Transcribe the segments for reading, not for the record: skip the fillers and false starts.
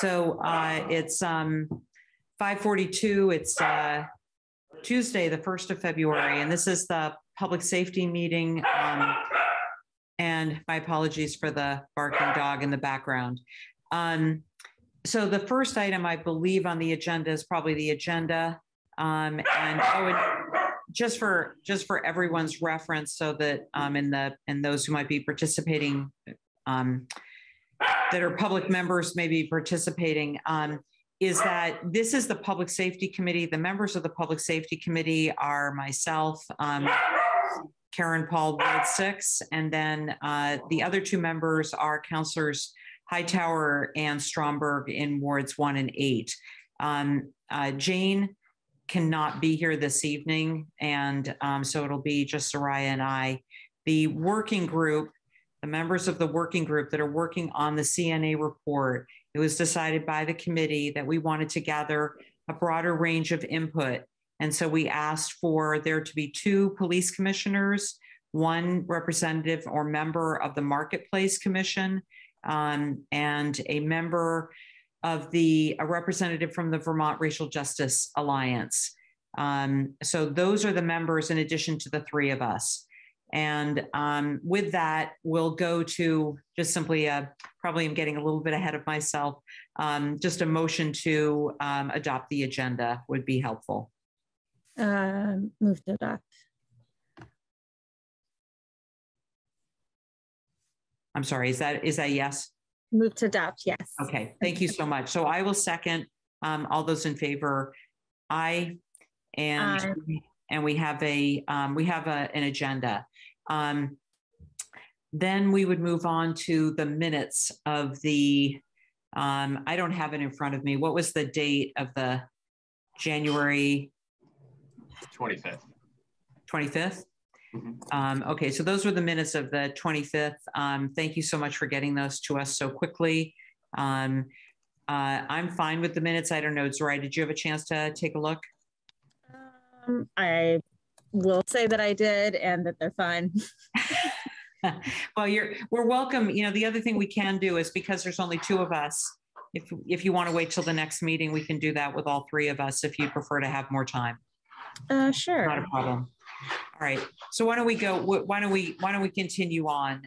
So it's 5:42. It's Tuesday, the 1st of February, and this is the public safety meeting. And my apologies for the barking dog in the background. So the first item, I believe, on the agenda is probably the agenda. And I would, just for everyone's reference, so that and those who might be participating, that are public members may be participating, is that this is the Public Safety Committee. The members of the Public Safety Committee are myself, Karen Paul, Ward 6, and then the other two members are Councilors Hightower and Stromberg in Wards 1 and 8. Jane cannot be here this evening, and so it'll be just Soraya and I. The working group, the members of the working group that are working on the CNA report, it was decided by the committee that we wanted to gather a broader range of input. And so we asked for there to be 2 police commissioners, 1 representative or member of the Marketplace Commission, and a member of a representative from the Vermont Racial Justice Alliance. So those are the members in addition to the 3 of us. And with that, we'll go to just simply, probably I'm getting a little bit ahead of myself, just a motion to adopt the agenda would be helpful. Move to adopt. I'm sorry, is that yes? Move to adopt, yes. Okay, thank you so much. So I will second. All those in favor, aye. And we have an agenda. Then we would move on to the minutes of the. I don't have it in front of me. What was the date of the January? 25th. 25th? Mm-hmm. Okay, so those were the minutes of the 25th. Thank you so much for getting those to us so quickly. I'm fine with the minutes. I don't know, Soraya, did you have a chance to take a look? I will say that I did and that they're fine. Well, we're welcome. You know, the other thing we can do is because there's only 2 of us, if you want to wait till the next meeting, we can do that with all 3 of us if you prefer to have more time. Sure. Not a problem. All right. So why don't we go? Why don't we continue on?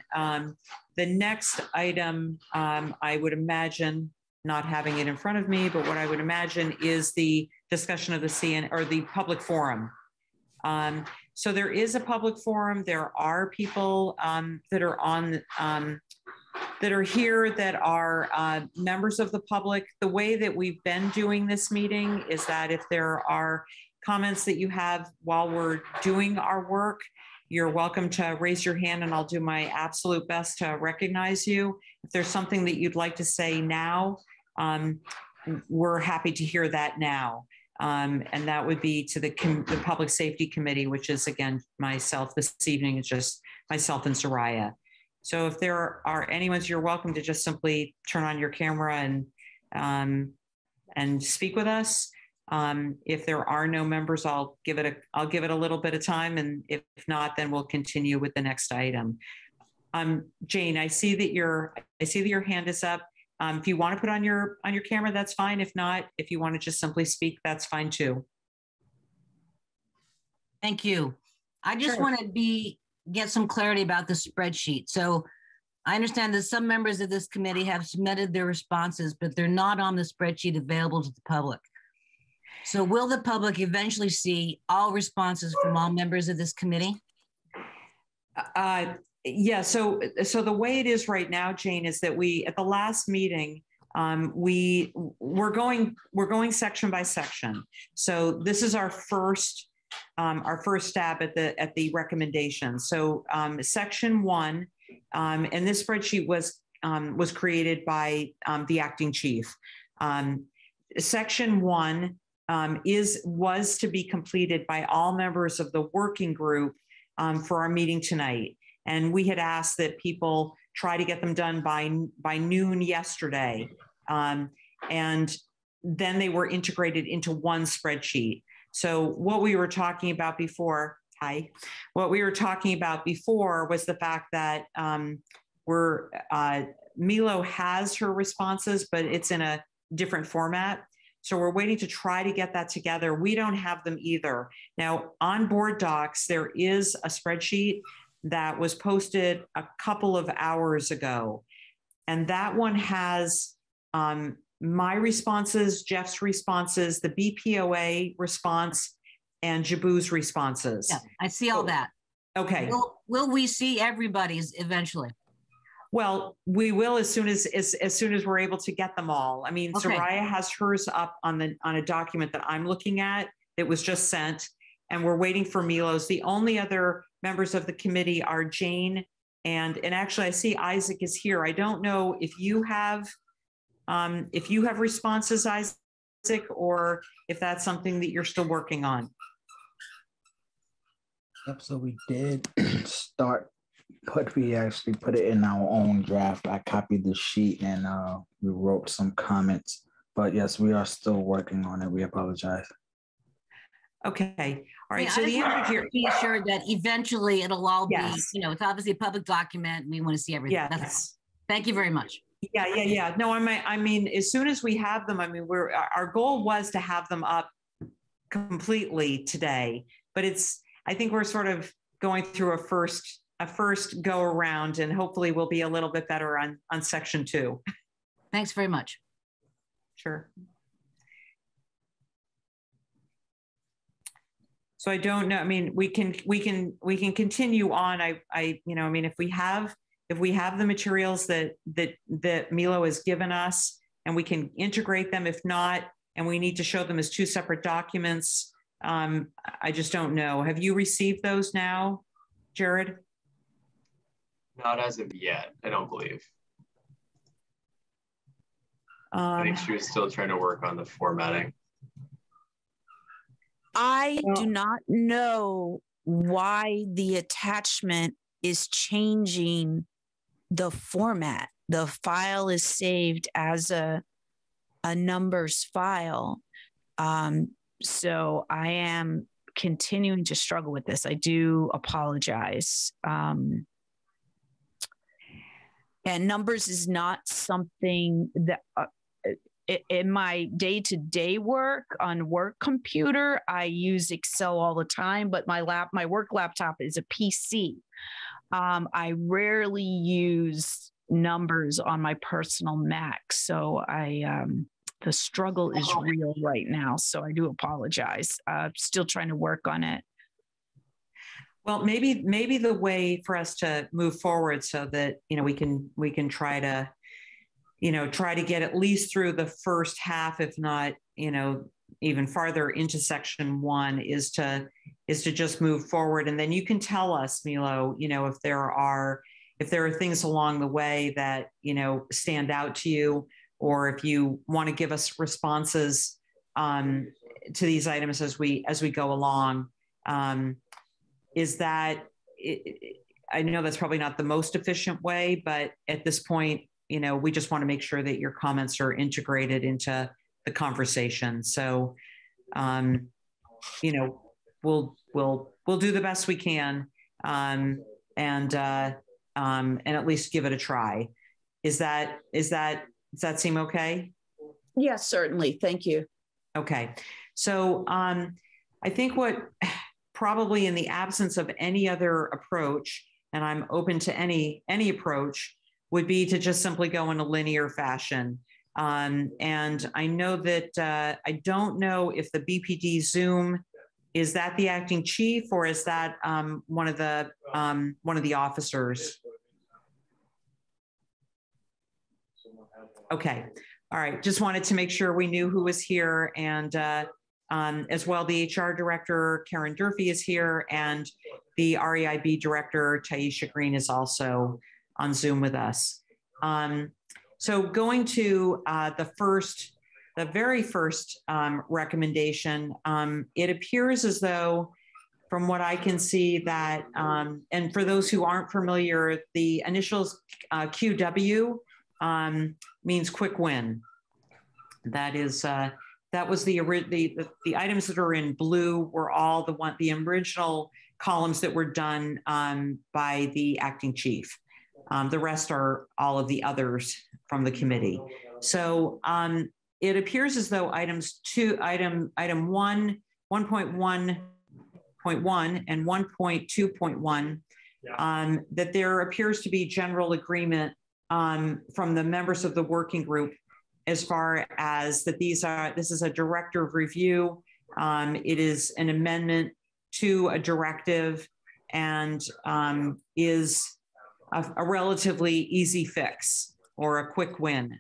The next item, I would imagine, not having it in front of me, but what I would imagine is the discussion of the CN or the public forum. So there is a public forum. There are people that are on that are here that are members of the public. The way that we've been doing this meeting is that if there are comments that you have while we're doing our work, you're welcome to raise your hand and I'll do my absolute best to recognize you. If there's something that you'd like to say now, we're happy to hear that now. And that would be to the Public Safety Committee, which is again, myself this evening, it's just myself and Soraya. So if there are anyone's, you're welcome to just simply turn on your camera and speak with us. If there are no members, I'll give it a little bit of time, and if not, then we'll continue with the next item. Jane, I see that your hand is up. If you want to put on your camera, that's fine. If not, if you want to just simply speak, that's fine too. Thank you. I just want to get some clarity about the spreadsheet. So I understand that some members of this committee have submitted their responses, but they're not on the spreadsheet available to the public. So will the public eventually see all responses from all members of this committee? Yeah, so the way it is right now, Jane, is that we, at the last meeting, we're going section by section. So this is our first stab at the recommendation. So section 1, and this spreadsheet was created by the acting chief. Section 1 was to be completed by all members of the working group for our meeting tonight. And we had asked that people try to get them done by noon yesterday. And then they were integrated into one spreadsheet. So what we were talking about before, was the fact that Milo has her responses, but it's in a different format. So we're waiting to try to get that together. We don't have them either. Now, on Board Docs, there is a spreadsheet that was posted a couple of hours ago. And that one has my responses, Jeff's responses, the BPOA response, and Jabu's responses. Yeah, I see all that. Okay. Will we see everybody's eventually? Well, we will as soon as we're able to get them all. I mean, okay. Soraya has hers up on a document that I'm looking at that was just sent, and we're waiting for Milo's. The only other members of the committee are Jane and actually I see Isaac is here. I don't know if you have responses, Isaac, or if that's something that you're still working on. Yep. So we did start. We actually put it in our own draft. I copied the sheet and we wrote some comments. But yes, we are still working on it. We apologize. Okay. All right. Yeah, so I just want to be assured that eventually it'll all be, you know, it's obviously a public document. We want to see everything. Yes. Thank you very much. Yeah. No, I mean, as soon as we have them, I mean, our goal was to have them up completely today. But I think we're sort of going through a first go around, and hopefully we'll be a little bit better on section 2. Thanks very much. Sure. So I don't know. I mean, we can continue on. I mean, if we have the materials that Milo has given us, and we can integrate them. If not, and we need to show them as 2 separate documents. I just don't know. Have you received those now, Jared? Not as of yet, I don't believe. I think she was still trying to work on the formatting. I do not know why the attachment is changing the format. The file is saved as a numbers file. So I am continuing to struggle with this. I do apologize. And numbers is not something that in my day-to-day work on work computer, I use Excel all the time, but my work laptop is a PC. I rarely use numbers on my personal Mac. So the struggle is real right now. So I do apologize. I'm still trying to work on it. Well, maybe the way for us to move forward so that, you know, we can try to get at least through the first half, if not, you know, even farther into section 1 is to just move forward. And then you can tell us, Milo, you know, if there are things along the way that, you know, stand out to you, or if you want to give us responses to these items as we go along. Is that, I know that's probably not the most efficient way, but at this point, you know, we just want to make sure that your comments are integrated into the conversation. So, you know, we'll do the best we can and at least give it a try. Does that seem okay? Yes, certainly. Thank you. Okay. So I think probably in the absence of any other approach, and I'm open to any approach, would be to just simply go in a linear fashion. And I know that, I don't know if the BPD Zoom, is that the acting chief, or is that one of the officers? Okay, all right, just wanted to make sure we knew who was here, and as well, the HR director, Karen Durfee, is here, and the REIB director, Taisha Green, is also on Zoom with us. So going to the very first recommendation, it appears as though, from what I can see, that, and for those who aren't familiar, the initials QW means quick win. That is... that was the items that are in blue were all the original columns that were done by the acting chief. The rest are all of the others from the committee. So it appears as though item 1, 1.1.1 and 1.2.1, that there appears to be general agreement from the members of the working group as far as that this is a directive review. It is an amendment to a directive and is a relatively easy fix or a quick win.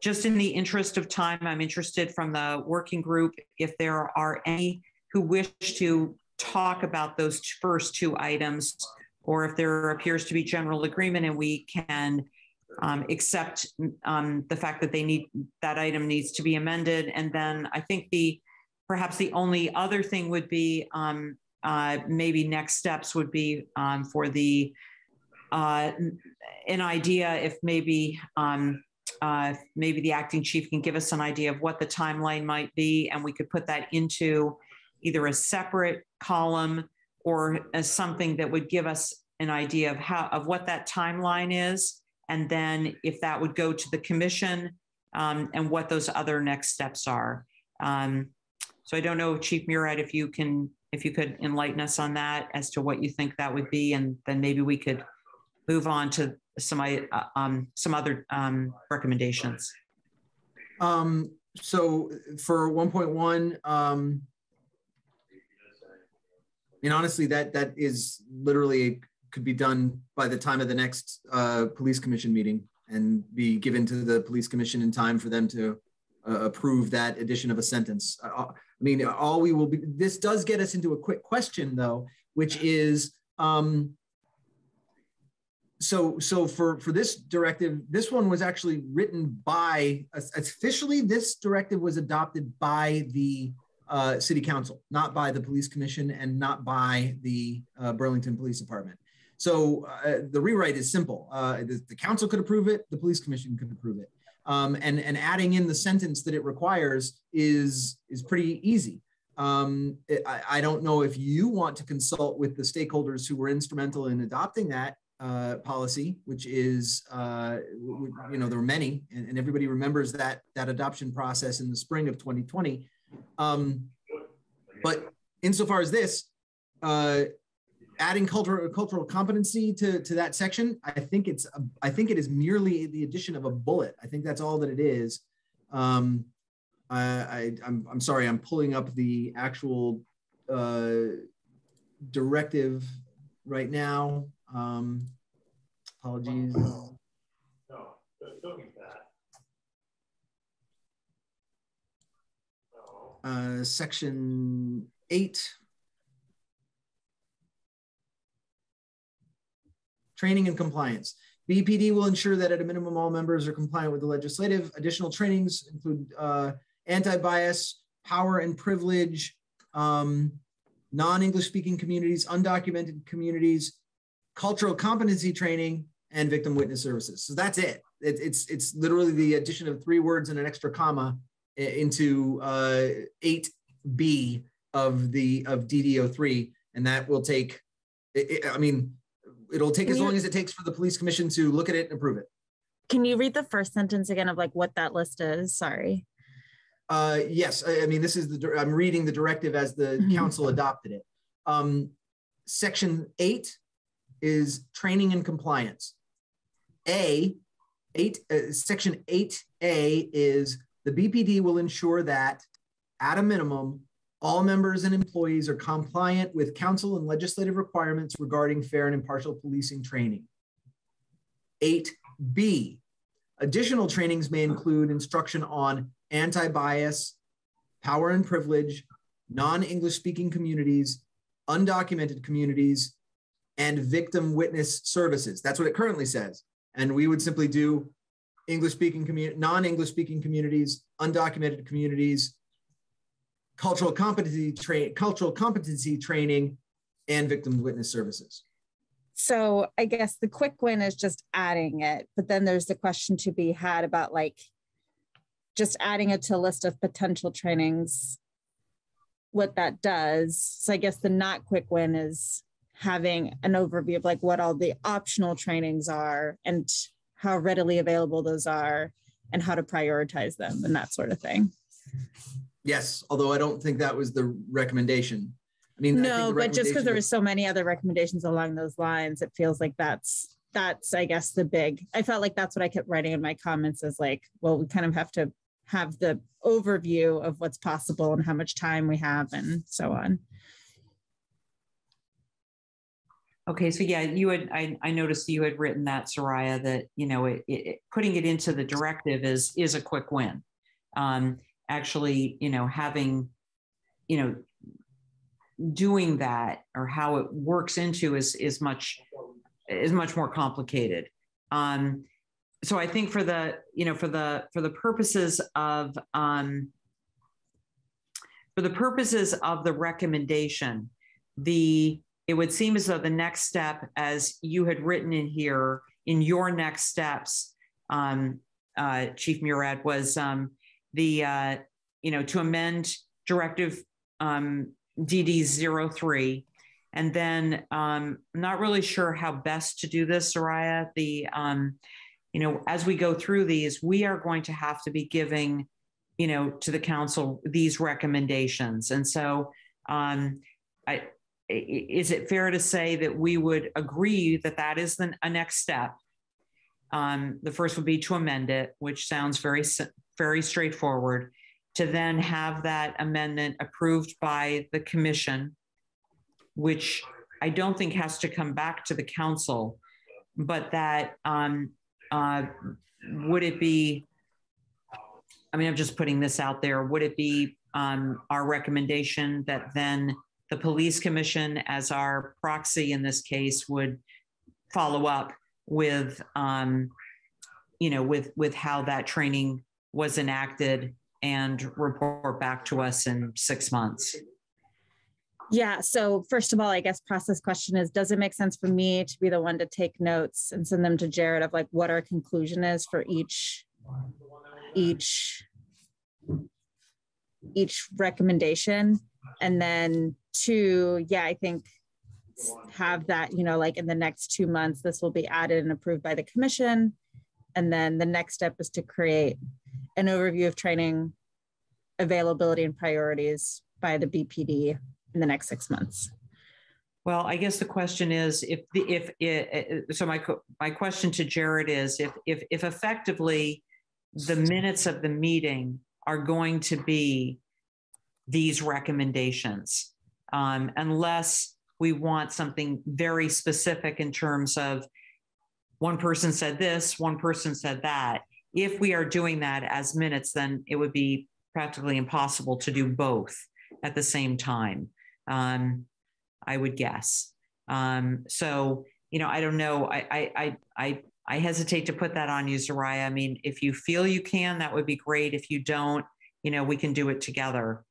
Just in the interest of time, I'm interested from the working group if there are any who wish to talk about those first two items, or if there appears to be general agreement and we can accept the fact that that item needs to be amended. And then I think perhaps the only other thing would be maybe next steps would be for an idea if maybe the acting chief can give us an idea of what the timeline might be, and we could put that into either a separate column or as something that would give us an idea of what that timeline is, and then if that would go to the commission and what those other next steps are. So I don't know, Chief Murad, if you could enlighten us on that as to what you think that would be, and then maybe we could move on to some other recommendations. So for 1.1, and honestly, that is literally could be done by the time of the next police commission meeting and be given to the police commission in time for them to approve that addition of a sentence. This does get us into a quick question though, which is, so for this directive, this one was actually written by, officially this directive was adopted by the city council, not by the police commission and not by the Burlington Police Department. So the rewrite is simple. The council could approve it, the police commission could approve it. And adding in the sentence that it requires is pretty easy. I don't know if you want to consult with the stakeholders who were instrumental in adopting that policy, which is, there were many, and everybody remembers that adoption process in the spring of 2020. But insofar as this, adding cultural competency to that section, I think it is merely the addition of a bullet. I think that's all that it is. I'm sorry, I'm pulling up the actual directive right now. Apologies. No, don't get that. Section 8. Training and compliance. BPD will ensure that at a minimum, all members are compliant with the legislative. Additional trainings include anti-bias, power and privilege, non-English speaking communities, undocumented communities, cultural competency training, and victim witness services. So that's it. It's literally the addition of 3 words and an extra comma into 8B of DDO3, and that will take. It'll take as long as it takes for the police commission to look at it and approve it. Can you read the first sentence again of what that list is? Sorry. Yes, this is I'm reading the directive as the council adopted it. Section 8 is training and compliance. Section 8A is the BPD will ensure that at a minimum, all members and employees are compliant with council and legislative requirements regarding fair and impartial policing training. 8B, additional trainings may include instruction on anti-bias, power and privilege, non-English speaking communities, undocumented communities, and victim witness services. That's what it currently says. And we would simply do English speaking non-English speaking communities, undocumented communities, cultural competency training, and victim witness services. So I guess the quick win is just adding it, but then there's the question to be had about just adding it to a list of potential trainings, what that does. So I guess the not quick win is having an overview of what all the optional trainings are and how readily available those are, and how to prioritize them and that sort of thing. Yes, although I don't think that was the recommendation. I mean, no, I but just because there were so many other recommendations along those lines, it feels like that's I guess the big, I felt like that's what I kept writing in my comments is like, well, we kind of have to have the overview of what's possible and how much time we have and so on. Okay, so yeah, you had, I noticed you had written that, Soraya, that, you know, putting it into the directive is a quick win. Actually, you know, having, you know, doing that or how it works into is much more complicated. So I think for the, you know, for the purposes of the recommendation, it would seem as though the next step, as you had written in here, in your next steps, Chief Murad, was to amend Directive DD03, and then I'm not really sure how best to do this, Soraya. As we go through these, we are going to have to be giving, you know, to the council these recommendations, and so is it fair to say that we would agree that that is a next step? The first would be to amend it, which sounds very, very straightforward, to then have that amendment approved by the commission, which I don't think has to come back to the council, but that would it be, I mean, I'm just putting this out there, would it be our recommendation that then the police commission, as our proxy in this case, would follow up with, with how that training was enacted and report back to us in 6 months? Yeah. So first of all, I guess process question is, does it make sense for me to be the one to take notes and send them to Jared of like what our conclusion is for each recommendation? And then two, yeah, I think have that, you know, like in the next 2 months, this will be added and approved by the commission. And then the next step is to create an overview of training availability and priorities by the BPD in the next 6 months. Well, I guess the question is my question to Jared is if effectively the minutes of the meeting are going to be these recommendations, unless we want something very specific in terms of one person said this, one person said that. If we are doing that as minutes, then it would be practically impossible to do both at the same time, I would guess. So, you know, I don't know. I hesitate to put that on you, Soraya. I mean, if you feel you can, that would be great. If you don't, you know, we can do it together.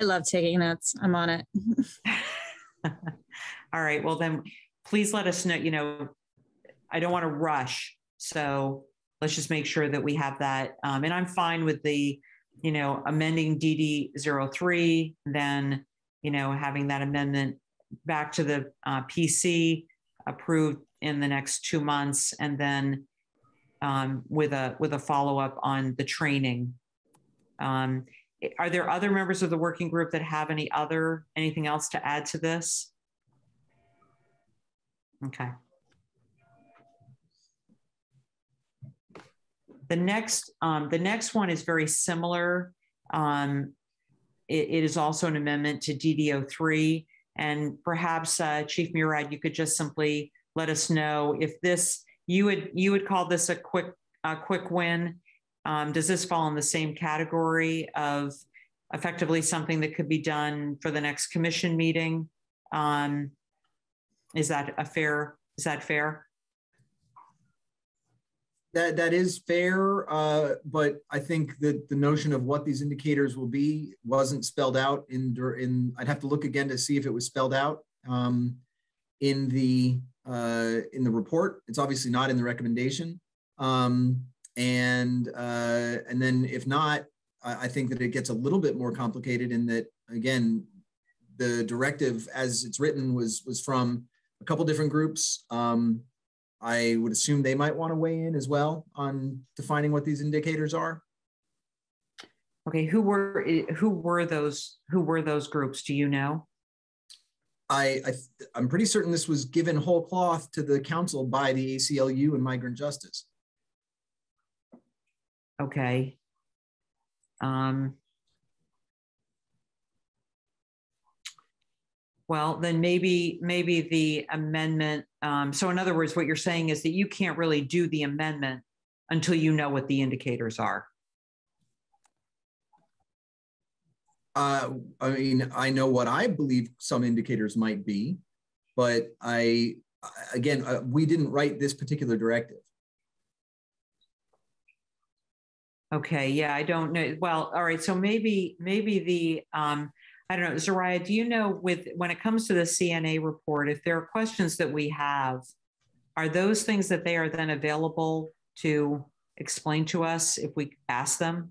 I love taking notes. I'm on it. All right. Well, then please let us know. You know, I don't want to rush. So let's just make sure that we have that. And I'm fine with the, you know, amending DD03, then, you know, having that amendment back to the PC approved in the next 2 months, and then with a follow-up on the training. Are there other members of the working group that have anything else to add to this? Okay. The next one is very similar. It is also an amendment to DDO3, and perhaps Chief Murad, you could just simply let us know if this, you would call this a quick win. Does this fall in the same category of effectively something that could be done for the next commission meeting? Is that fair? That is fair, but I think that the notion of what these indicators will be wasn't spelled out in I'd have to look again to see if it was spelled out in the report. It's obviously not in the recommendation. And then if not, I think that it gets a little bit more complicated in that, again, the directive as it's written was from a couple different groups. I would assume they might want to weigh in as well on defining what these indicators are. Okay, who were those groups? Do you know? I'm pretty certain this was given whole cloth to the council by the ACLU and Migrant Justice. Okay. Well, then maybe the amendment. So in other words, what you're saying is that you can't really do the amendment until you know what the indicators are. I mean, I know what I believe some indicators might be, but we didn't write this particular directive. Okay, yeah, I don't know. Well, all right, so maybe the, I don't know, Soraya, do you know when it comes to the CNA report, if there are questions that we have, are those things that they are then available to explain to us if we ask them?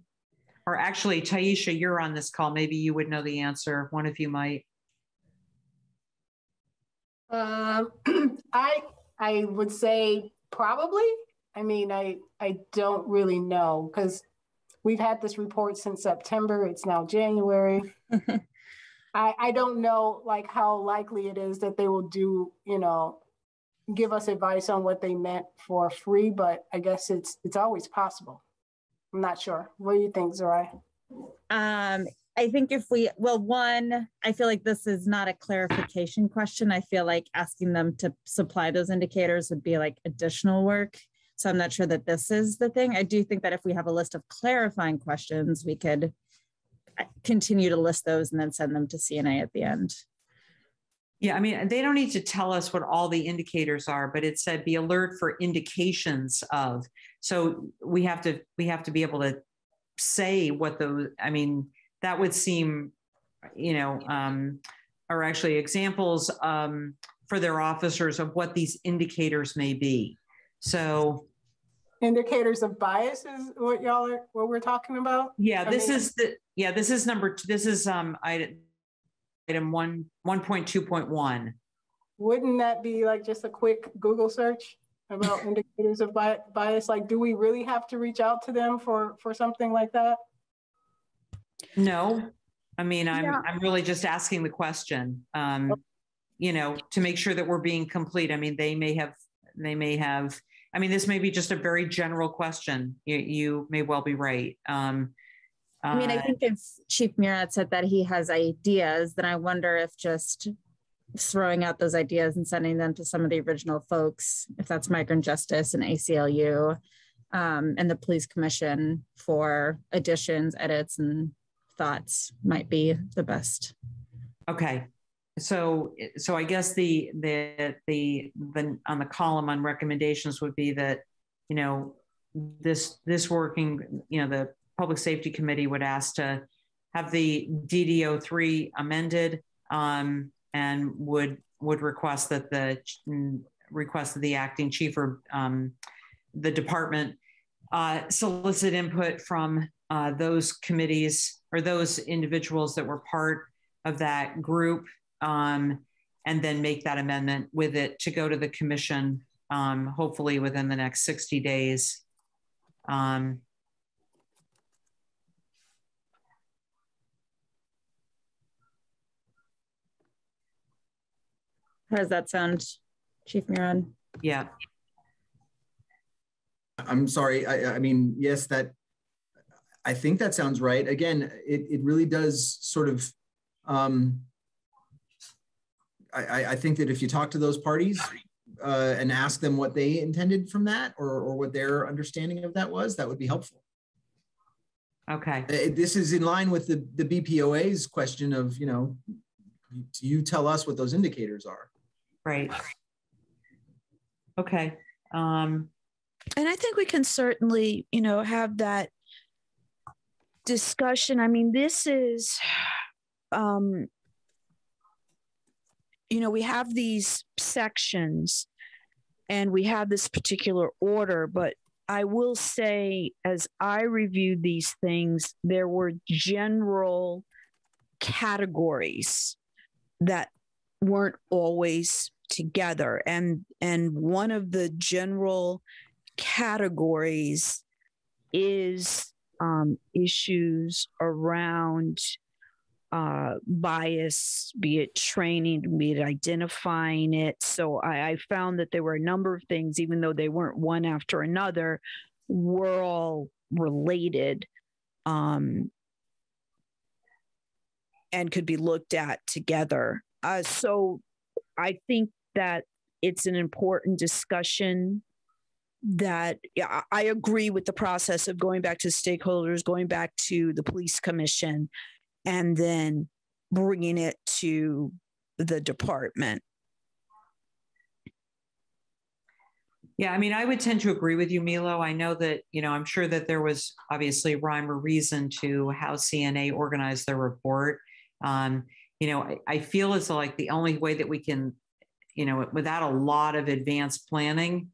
Or actually, Taisha, you're on this call. Maybe you would know the answer. One of you might. I would say probably. I mean, I don't really know because we've had this report since September. It's now January. I don't know like how likely it is that they will do, you know, give us advice on what they meant for free, but I guess it's always possible. I'm not sure. What do you think, Zorai? I think if we, well, one, I feel like this is not a clarification question. I feel like asking them to supply those indicators would be like additional work. So I'm not sure that this is the thing. I do think that if we have a list of clarifying questions, we could continue to list those and then send them to CNA at the end. Yeah, I mean, they don't need to tell us what all the indicators are, but it said be alert for indications of. So we have to be able to say what those, I mean, that would seem, you know, or actually examples for their officers of what these indicators may be. So indicators of bias is what y'all are, what we're talking about? Yeah, this is the, yeah, this is number two. This is, item 1.2.1. Wouldn't that be like just a quick Google search about indicators of bias? Like, do we really have to reach out to them for something like that? No, I mean, I'm really just asking the question, you know, to make sure that we're being complete. I mean, they may have, I mean, this may be just a very general question. You may well be right. I mean, I think if Chief Murad said that he has ideas, then I wonder if just throwing out those ideas and sending them to some of the original folks, if that's Migrant Justice and ACLU and the Police Commission for additions, edits, and thoughts might be the best. Okay, so I guess the on the column on recommendations would be that, you know, this working, you know, the Public Safety Committee would ask to have the DDO3 amended and would request that the acting chief or the department solicit input from those committees or those individuals that were part of that group and then make that amendment with it to go to the commission, hopefully within the next 60 days. How does that sound, Chief Murad? Yeah. I'm sorry. I mean, yes, I think that sounds right. Again, it really does sort of, I think that if you talk to those parties and ask them what they intended from that or what their understanding of that was, that would be helpful. Okay. This is in line with the BPOA's question of, you know, you tell us what those indicators are. Right. Okay. And I think we can certainly, you know, have that discussion. I mean, this is, you know, we have these sections and we have this particular order, but I will say as I reviewed these things, there were general categories that weren't always together. And one of the general categories is issues around bias, be it training, be it identifying it. So I found that there were a number of things, even though they weren't one after another, were all related and could be looked at together. So I think that it's an important discussion that I agree with the process of going back to stakeholders, going back to the police commission, and then bringing it to the department. Yeah, I mean, I would tend to agree with you, Milo. I know that, you know, I'm sure that there was obviously rhyme or reason to how CNA organized their report. You know, I feel as though like the only way that we can, you know, without a lot of advanced planning,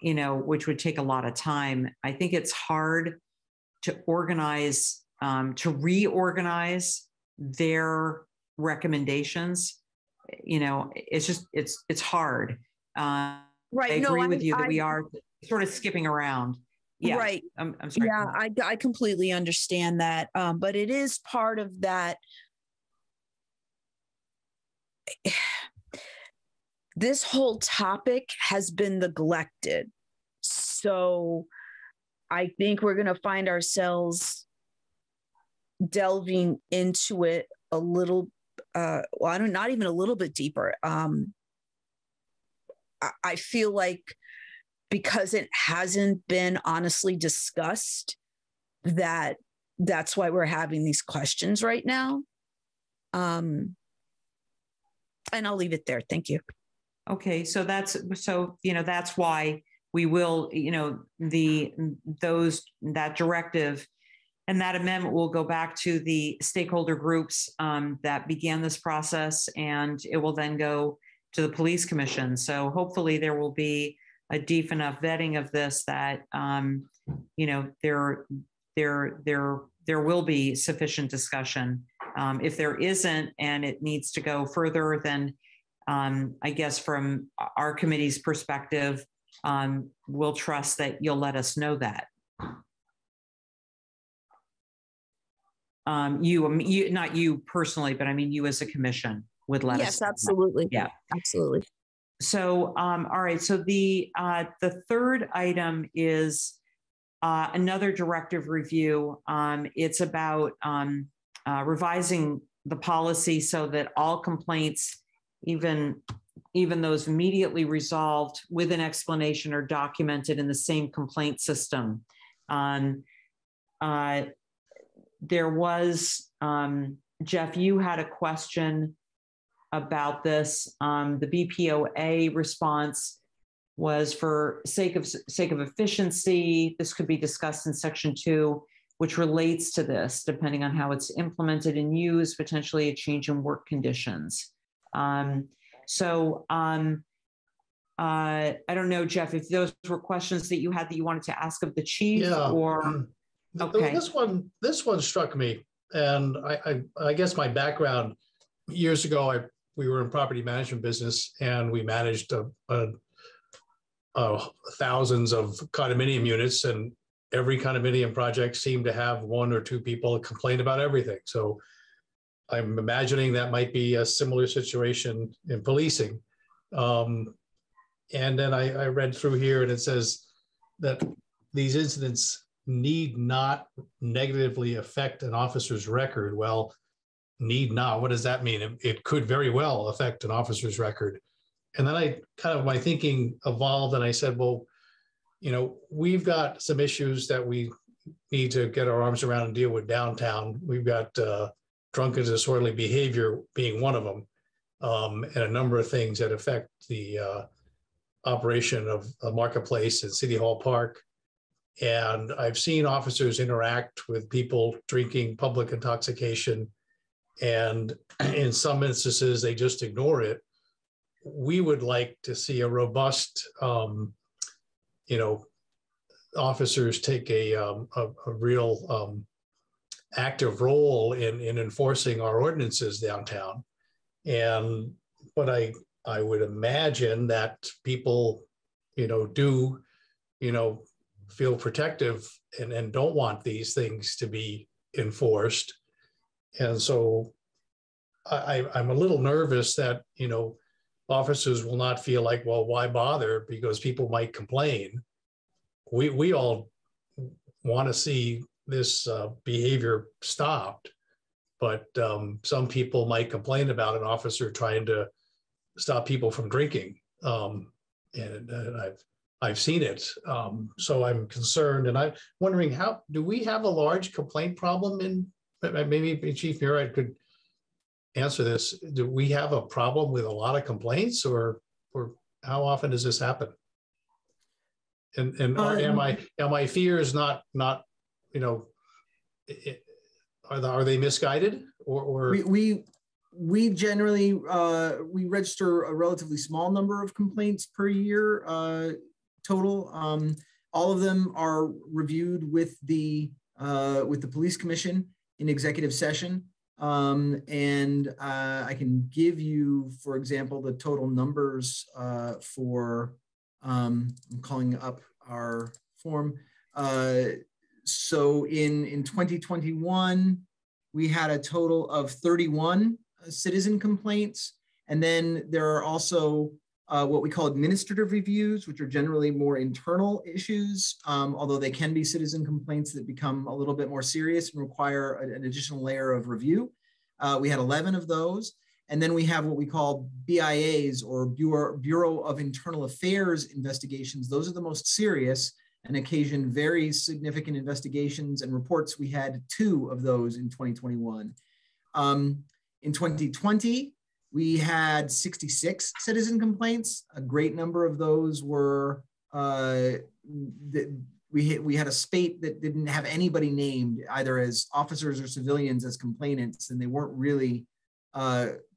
you know, which would take a lot of time, I think it's hard to organize, to reorganize their recommendations. You know, it's just, it's hard. Right. I agree with you that we are sort of skipping around. Yeah. Right. I'm sorry. Yeah, I completely understand that. But it is part of that. This whole topic has been neglected. So I think we're going to find ourselves delving into it a little, well, I don't, not even a little bit deeper. I feel like because it hasn't been honestly discussed, that's why we're having these questions right now. And I'll leave it there. Thank you. Okay. So you know, that's why we will, you know, that directive and that amendment will go back to the stakeholder groups that began this process, and it will then go to the police commission. So hopefully there will be a deep enough vetting of this that, you know, there will be sufficient discussion. If there isn't, and it needs to go further, then I guess from our committee's perspective, we'll trust that you'll let us know that. You, not you personally, but I mean, you as a commission would let us know. Yes, absolutely. Yeah, absolutely. So, all right. So the third item is another directive review. It's about revising the policy so that all complaints, even those immediately resolved with an explanation, are documented in the same complaint system. There was, Jeff, you had a question about this. The BPOA response was, for sake of efficiency, this could be discussed in Section 2, which relates to this, depending on how it's implemented and used, potentially a change in work conditions. I don't know, Jeff, if those were questions that you had that you wanted to ask of the chief, yeah. Or... Okay. This one struck me, and I guess my background years ago, we were in property management business, and we managed thousands of condominium units, and every condominium project seemed to have one or two people complain about everything. So I'm imagining that might be a similar situation in policing. And then I read through here, and it says that these incidents need not negatively affect an officer's record. Well, need not, what does that mean? It could very well affect an officer's record. And then my thinking evolved, and I said, well, you know, we've got some issues that we need to get our arms around and deal with downtown. We've got drunken disorderly behavior being one of them, and a number of things that affect the operation of a marketplace in City Hall Park. And I've seen officers interact with people drinking, public intoxication, and in some instances, they just ignore it. We would like to see a robust, you know, officers take a real active role in enforcing our ordinances downtown. But I I would imagine that people, do, feel protective and don't want these things to be enforced. And so I'm a little nervous that, officers will not feel like, well, why bother? Because people might complain. We all want to see this behavior stopped, but some people might complain about an officer trying to stop people from drinking. And I've seen it. So I'm concerned, and I'm wondering, how do we have a large complaint problem in, maybe Chief Murad could answer this. Do we have a problem with a lot of complaints, or how often does this happen? And are my fears not are they misguided, or we generally we register a relatively small number of complaints per year total. All of them are reviewed with the Police Commission in executive session. I can give you, for example, the total numbers for, I'm calling up our form. So in 2021, we had a total of 31 citizen complaints. And then there are also what we call administrative reviews, which are generally more internal issues, although they can be citizen complaints that become a little bit more serious and require an additional layer of review. We had 11 of those. And then we have what we call BIAs, or Bureau of Internal Affairs investigations. Those are the most serious and occasion very significant investigations and reports. We had 2 of those in 2021. In 2020, we had 66 citizen complaints. A great number of those were, we had a spate that didn't have anybody named, either as officers or civilians, as complainants, and they weren't really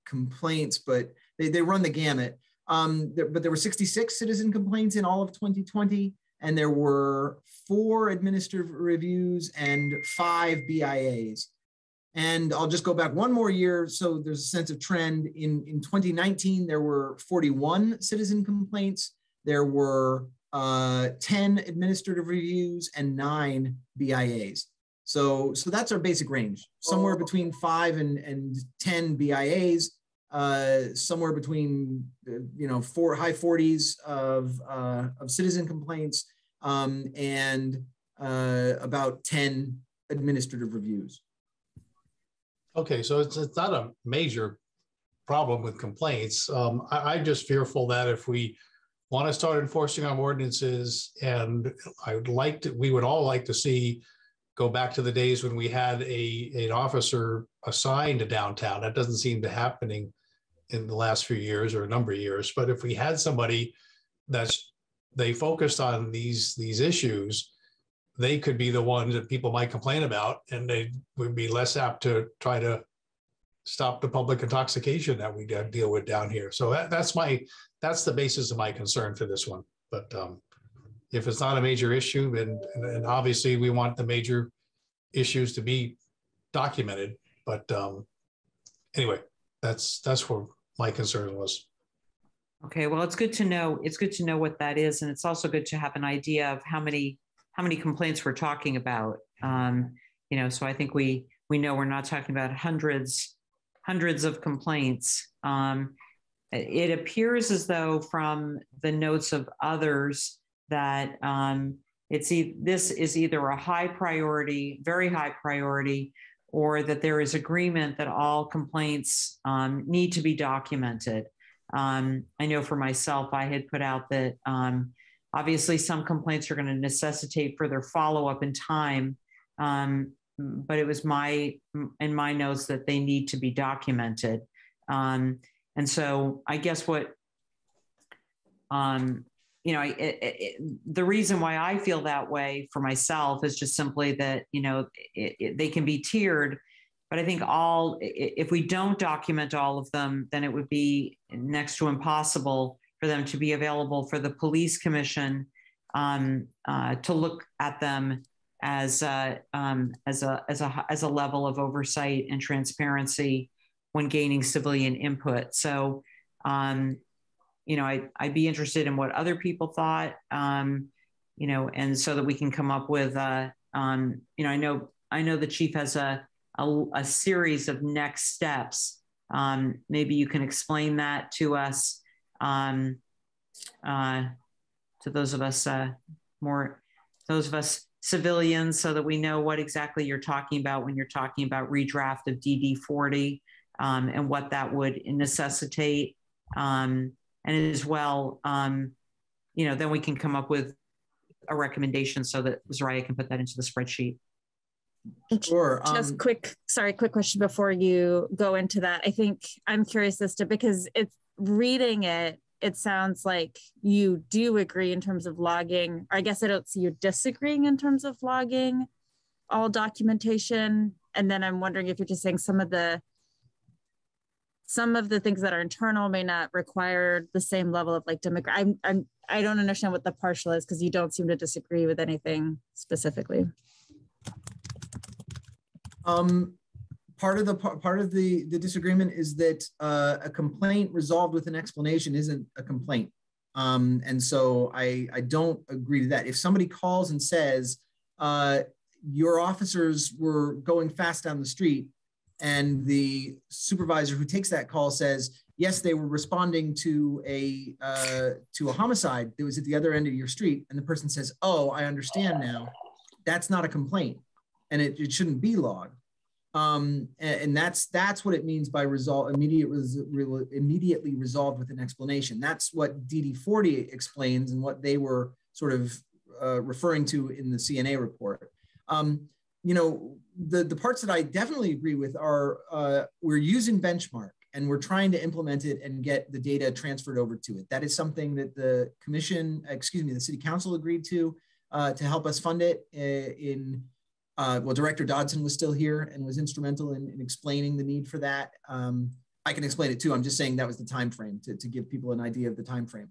complaints, but they run the gamut. But there were 66 citizen complaints in all of 2020, and there were 4 administrative reviews and 5 BIAs. And I'll just go back one more year, so there's a sense of trend. In 2019, there were 41 citizen complaints. There were 10 administrative reviews and 9 BIAs. So that's our basic range, somewhere between 5 and 10 BIAs, somewhere between high 40s of citizen complaints, and about 10 administrative reviews. Okay, so it's not a major problem with complaints. I'm just fearful that if we want to start enforcing our ordinances, and we would all like to see, go back to the days when we had an officer assigned to downtown. That doesn't seem to be happening in the last few years, or a number of years. But if we had somebody they focused on these issues, they could be the ones that people might complain about, and they would be less apt to try to stop the public intoxication that we deal with down here. So that's the basis of my concern for this one. But if it's not a major issue, and obviously we want the major issues to be documented. But anyway, that's where my concern was. Okay, well, it's good to know. It's good to know what that is, and it's also good to have an idea of how many complaints we're talking about. So I think we know we're not talking about hundreds of complaints. It appears as though from the notes of others that this is either a high priority, very high priority, or that there is agreement that all complaints need to be documented. I know for myself, I had put out that obviously, some complaints are going to necessitate further follow-up in time, but it was in my notes that they need to be documented. And so I guess what, the reason why I feel that way for myself is just simply that, they can be tiered, but I think if we don't document all of them, then it would be next to impossible for them to be available for the Police Commission to look at them as a level of oversight and transparency when gaining civilian input. So you know, I'd be interested in what other people thought, you know, and so that we can come up with, you know, I know the chief has a series of next steps. Maybe you can explain that to us, to those of us civilians, so that we know what exactly you're talking about when you're talking about redraft of DD40, and what that would necessitate. And as well, you know, then we can come up with a recommendation so that Soraya can put that into the spreadsheet. Sure. Just quick question before you go into that. I think I'm curious as to, because it's reading it, it sounds like you do agree in terms of logging, or I guess I don't see you disagreeing in terms of logging all documentation. And then I'm wondering if you're just saying some of the things that are internal may not require the same level of like I don't understand what the partial is, because you don't seem to disagree with anything specifically. Part of the disagreement is that a complaint resolved with an explanation isn't a complaint. And so I don't agree to that. If somebody calls and says, your officers were going fast down the street, and the supervisor who takes that call says, yes, they were responding to a homicide that was at the other end of your street, and the person says, oh, I understand now, that's not a complaint, and it shouldn't be logged. And that's what it means by immediately resolved with an explanation. That's what DD40 explains, and what they were sort of referring to in the CNA report. You know, the parts that I definitely agree with are we're using benchmark, and we're trying to implement it and get the data transferred over to it. That is something that the commission, the city council agreed to help us fund it in. Well, Director Dodson was still here and was instrumental in explaining the need for that. I can explain it too. I'm just saying that was the time frame to give people an idea of the time frame.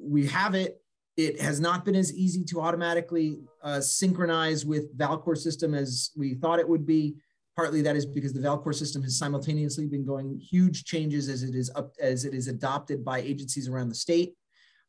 We have it. It has not been as easy to automatically synchronize with Valcour system as we thought it would be. Partly that is because the Valcour system has simultaneously been going huge changes as it is adopted by agencies around the state.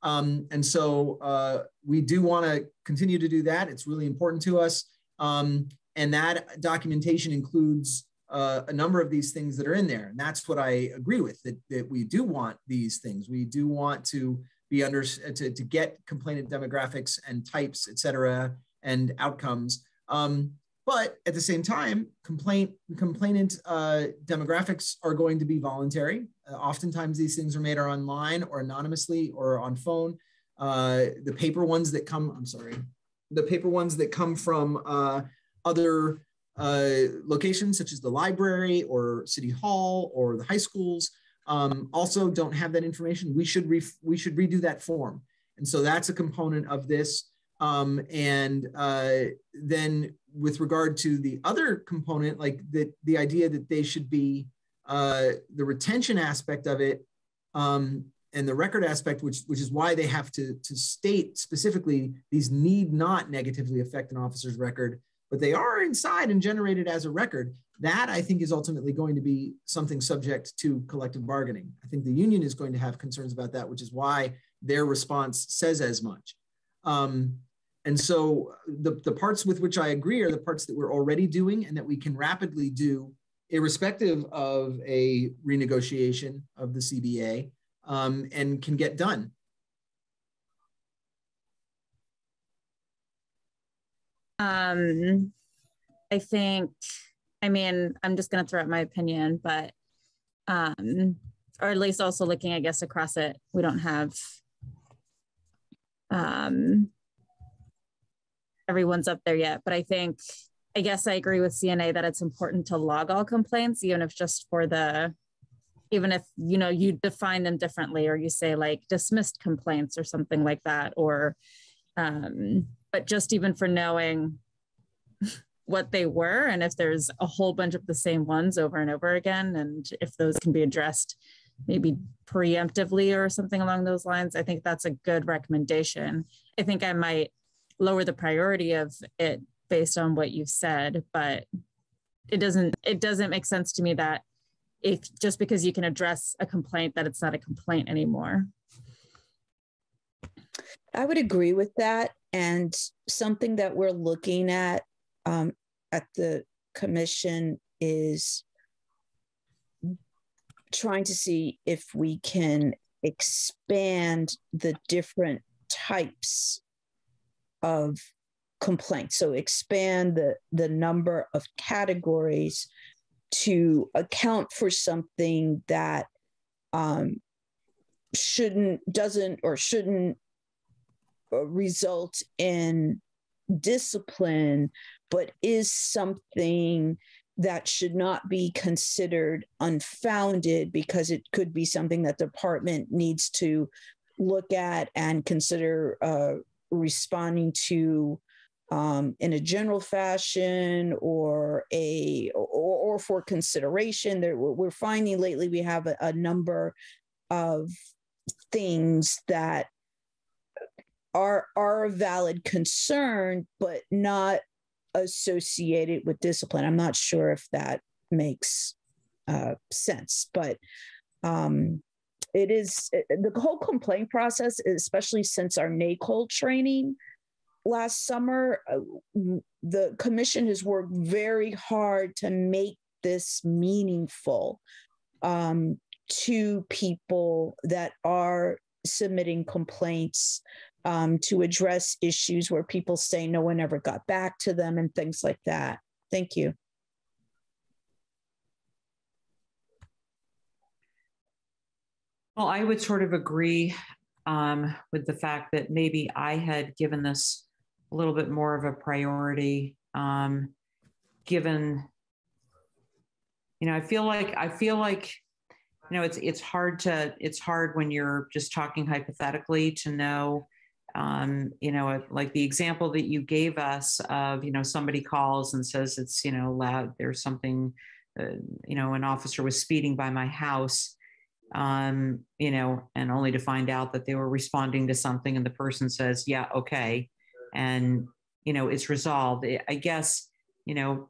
And so we do want to continue to do that. It's really important to us. And that documentation includes a number of these things that are in there. And that's what I agree with, that we do want these things. We do want to be to get complainant demographics and types, et cetera, and outcomes. But at the same time, complainant demographics are going to be voluntary. Oftentimes these things are made are online or anonymously or on phone. The paper ones that come, the paper ones that come from other locations, such as the library or City Hall or the high schools, also don't have that information. We should redo that form. And so that's a component of this. Then with regard to the other component, like the idea that they should be, the retention aspect of it and the record aspect, which is why they have to state specifically, these need not negatively affect an officer's record, but they are inside and generated as a record. That I think is ultimately going to be something subject to collective bargaining. I think the union is going to have concerns about that, which is why their response says as much. And so the parts with which I agree are the parts that we're already doing and that we can rapidly do irrespective of a renegotiation of the CBA. And can get done. I think, I mean, I'm just going to throw out my opinion, but, or at least also looking, I guess, across it, we don't have everyone's up there yet, but I think, I guess I agree with CNA that it's important to log all complaints, even if just for the even if, you know, you define them differently, or you say like dismissed complaints or something like that, or, but just even for knowing what they were, and if there's a whole bunch of the same ones over and over again, and if those can be addressed maybe preemptively or something along those lines, I think that's a good recommendation. I think I might lower the priority of it based on what you've said, but it doesn't make sense to me that if just because you can address a complaint that it's not a complaint anymore. I would agree with that. And something that we're looking at the commission is trying to see if we can expand the different types of complaints. So expand the number of categories to account for something that shouldn't result in discipline, but is something that should not be considered unfounded because it could be something that the department needs to look at and consider responding to in a general fashion or for consideration. We're finding lately we have a number of things that are a valid concern, but not associated with discipline. I'm not sure if that makes sense, but it is the whole complaint process, especially since our NACOLE training last summer. The commission has worked very hard to make this meaningful to people that are submitting complaints, to address issues where people say no one ever got back to them and things like that. Thank you. Well, I would sort of agree with the fact that maybe I had given this a little bit more of a priority, given, you know, I feel like you know, it's hard when you're just talking hypothetically to know, you know, like the example that you gave us of, you know, somebody calls and says it's, you know, loud, there's something, you know, an officer was speeding by my house, you know, and only to find out that they were responding to something and the person says, yeah, okay. And, you know, it's resolved. I guess, you know,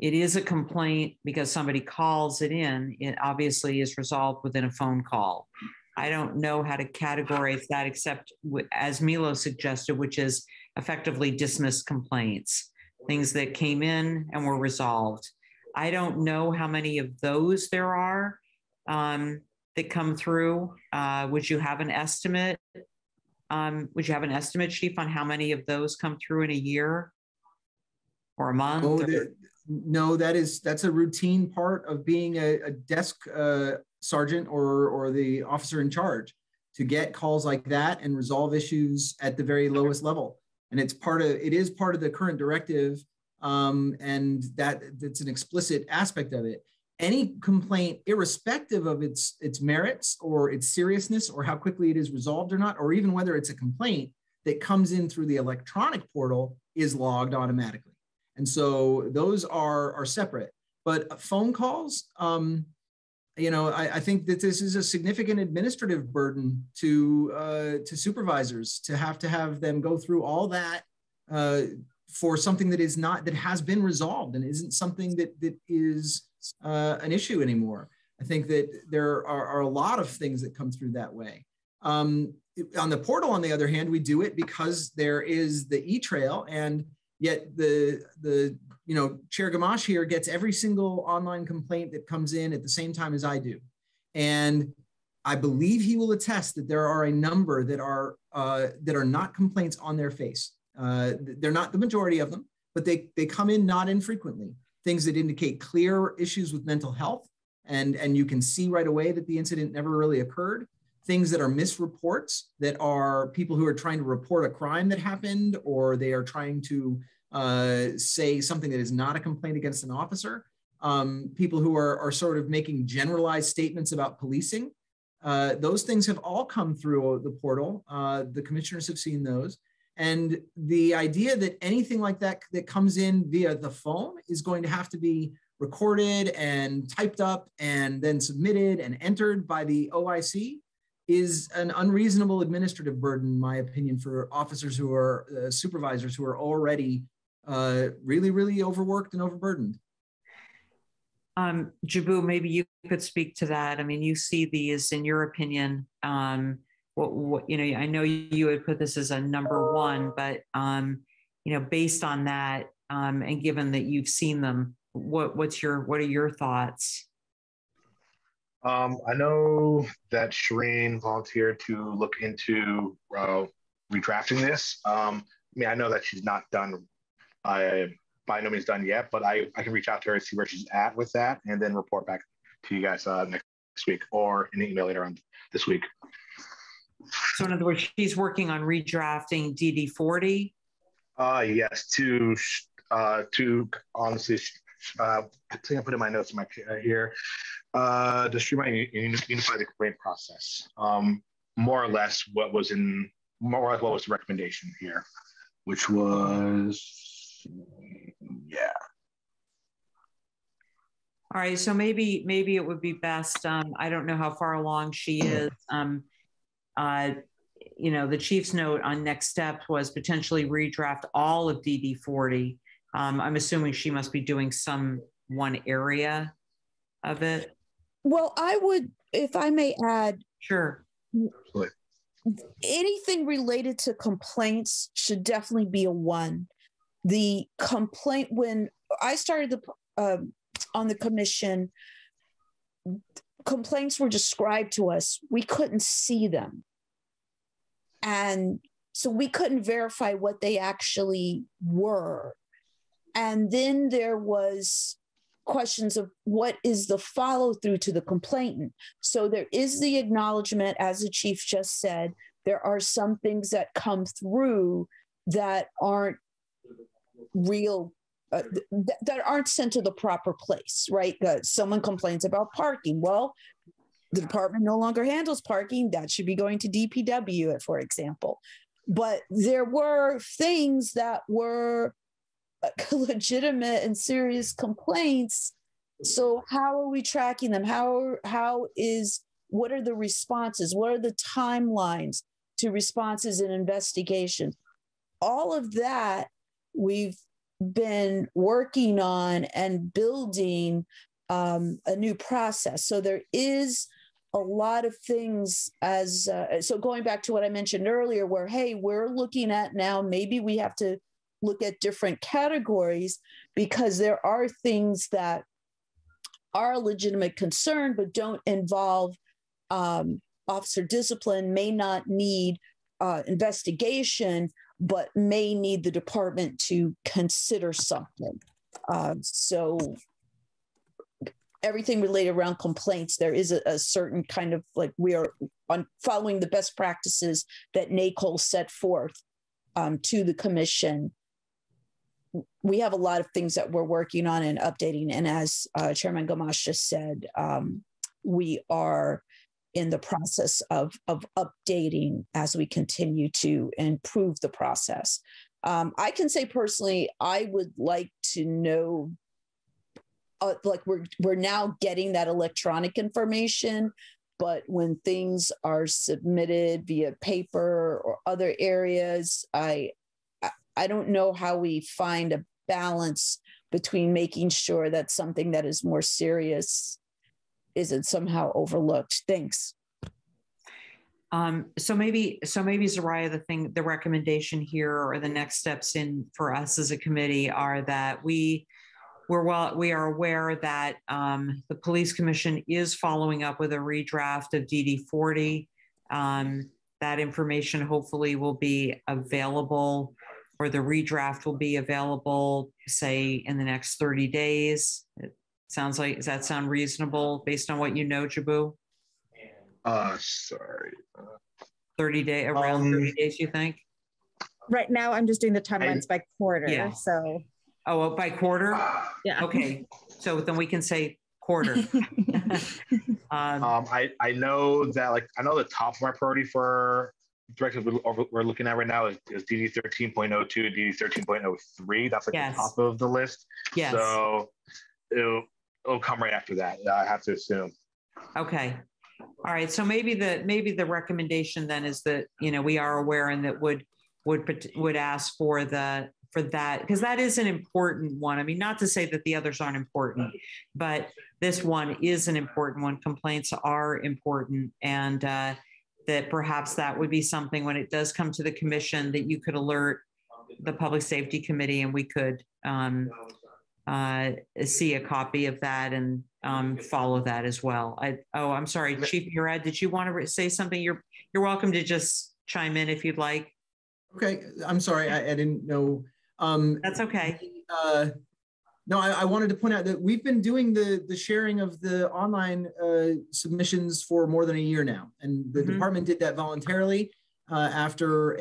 it is a complaint because somebody calls it in. It obviously is resolved within a phone call. I don't know how to categorize that except as Milo suggested, which is effectively dismissed complaints, things that came in and were resolved. I don't know how many of those there are that come through. Would you have an estimate? Would you have an estimate, Chief, on how many of those come through in a year or a month? No, that's a routine part of being a desk sergeant or the officer in charge, to get calls like that and resolve issues at the very lowest level. And it is part of the current directive, and that's an explicit aspect of it. Any complaint, irrespective of its merits or its seriousness or how quickly it is resolved or not, or even whether it's a complaint that comes in through the electronic portal, is logged automatically. And so those are separate. But phone calls, you know, I think that this is a significant administrative burden to supervisors to have them go through all that for something that has been resolved and isn't something that is an issue anymore. I think that there are a lot of things that come through that way. On the portal, on the other hand, we do it because there is the e-trail, and yet the you know, Chair Gamache here gets every single online complaint that comes in at the same time as I do. And I believe he will attest that there are a number that are not complaints on their face. They're not the majority of them, but they come in not infrequently. Things that indicate clear issues with mental health, and you can see right away that the incident never really occurred. Things that are misreports, that are people who are trying to report a crime that happened, or they are trying to say something that is not a complaint against an officer. People who are sort of making generalized statements about policing. Those things have all come through the portal. The commissioners have seen those. And the idea that anything like that comes in via the phone is going to have to be recorded and typed up and then submitted and entered by the OIC is an unreasonable administrative burden, in my opinion, for officers who are supervisors who are already really, really overworked and overburdened. Jabu, maybe you could speak to that. I mean, you see these, in your opinion, what you know, I know you would put this as a number one, but you know, based on that and given that you've seen them, what are your thoughts? I know that Shireen volunteered to look into redrafting this. I mean, I know that she's not done, by no means done yet, but I can reach out to her and see where she's at with that and then report back to you guys next week or an email later on this week. So in other words, she's working on redrafting DD40? Yes, to honestly, I think I put in my notes in my here. To streamline and unify the complaint process, more or less what was the recommendation here, which was, yeah. All right, so maybe it would be best. I don't know how far along she is. You know, the chief's note on next step was potentially redraft all of DD40. I'm assuming she must be doing some one area of it. Well, I would, if I may add, sure. Anything related to complaints should definitely be a one. The complaint, when I started on the commission, complaints were described to us. We couldn't see them. And so we couldn't verify what they actually were. And then there was questions of what is the follow-through to the complainant. So there is the acknowledgement, as the chief just said, there are some things that come through that aren't real, that aren't sent to the proper place, right? Someone complains about parking. Well, the department no longer handles parking. That should be going to DPW, for example. But there were things that were legitimate and serious complaints. So how are we tracking them? What are the responses? What are the timelines to responses and investigation? All of that we've been working on and building a new process. So there is a lot of things as, so going back to what I mentioned earlier, where, hey, we're looking at now, maybe we have to look at different categories because there are things that are a legitimate concern but don't involve officer discipline, may not need investigation, but may need the department to consider something. So everything related around complaints, there is a certain kind of, like, we are on following the best practices that NACOLE set forth to the commission. We have a lot of things that we're working on and updating. And as Chairman Gamache just said, we are in the process of updating as we continue to improve the process. I can say personally, I would like to know, like we're now getting that electronic information, but when things are submitted via paper or other areas, I don't know how we find a balance between making sure that something that is more serious isn't somehow overlooked. Thanks. So maybe Soraya, the recommendation here or the next steps in for us as a committee are that we are aware that the Police Commission is following up with a redraft of DD40. That information hopefully will be available, or the redraft will be available, say, in the next 30 days. It sounds like, does that sound reasonable based on what you know, Jabu? 30 days, you think? Right now, I'm just doing the timelines by quarter, yeah. So. Oh, by quarter? Yeah. Okay, so then we can say quarter. I know that, like, I know the top of my priority for directives we're looking at right now is DD 13.02, DD 13.03. That's like yes. The top of the list. Yes. So it'll come right after that, I have to assume. Okay. All right. So maybe the recommendation then is that, you know, we are aware and that would ask for that, because that is an important one. I mean, not to say that the others aren't important, but this one is an important one. Complaints are important, and that perhaps that would be something when it does come to the commission that you could alert the Public Safety Committee, and we could see a copy of that and follow that as well. I'm sorry, Chief Murad, did you want to say something? You're welcome to just chime in if you'd like. Okay, I'm sorry, I didn't know. That's okay. No, I wanted to point out that we've been doing the sharing of the online submissions for more than a year now, and the department did that voluntarily after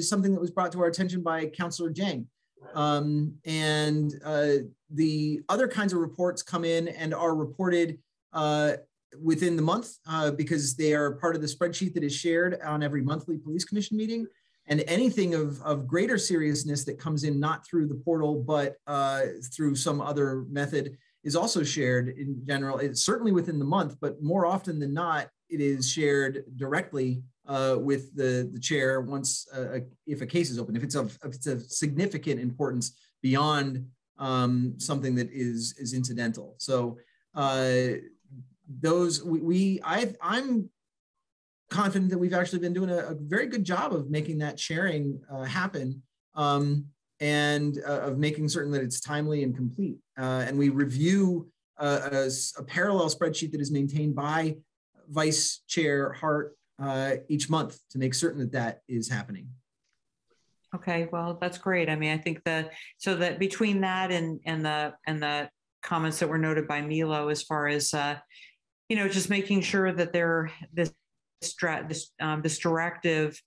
something that was brought to our attention by Councillor Jane. The other kinds of reports come in and are reported within the month because they are part of the spreadsheet that is shared on every monthly police commission meeting. And anything of greater seriousness that comes in, not through the portal, but through some other method, is also shared in general. It's certainly within the month, but more often than not, it is shared directly with the chair once, if a case is open, if it's of significant importance beyond something that is incidental. So I'm confident that we've actually been doing a very good job of making that sharing happen and of making certain that it's timely and complete. And we review a parallel spreadsheet that is maintained by Vice Chair Hart each month to make certain that that is happening. Okay, well, that's great. I mean, I think that between that and the comments that were noted by Milo, as far as just making sure that this directive,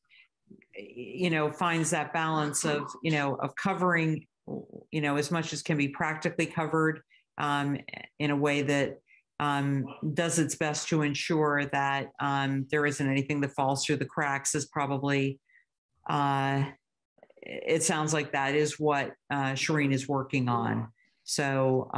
finds that balance of covering, as much as can be practically covered in a way that does its best to ensure that there isn't anything that falls through the cracks is probably, it sounds like that is what Shireen is working on. So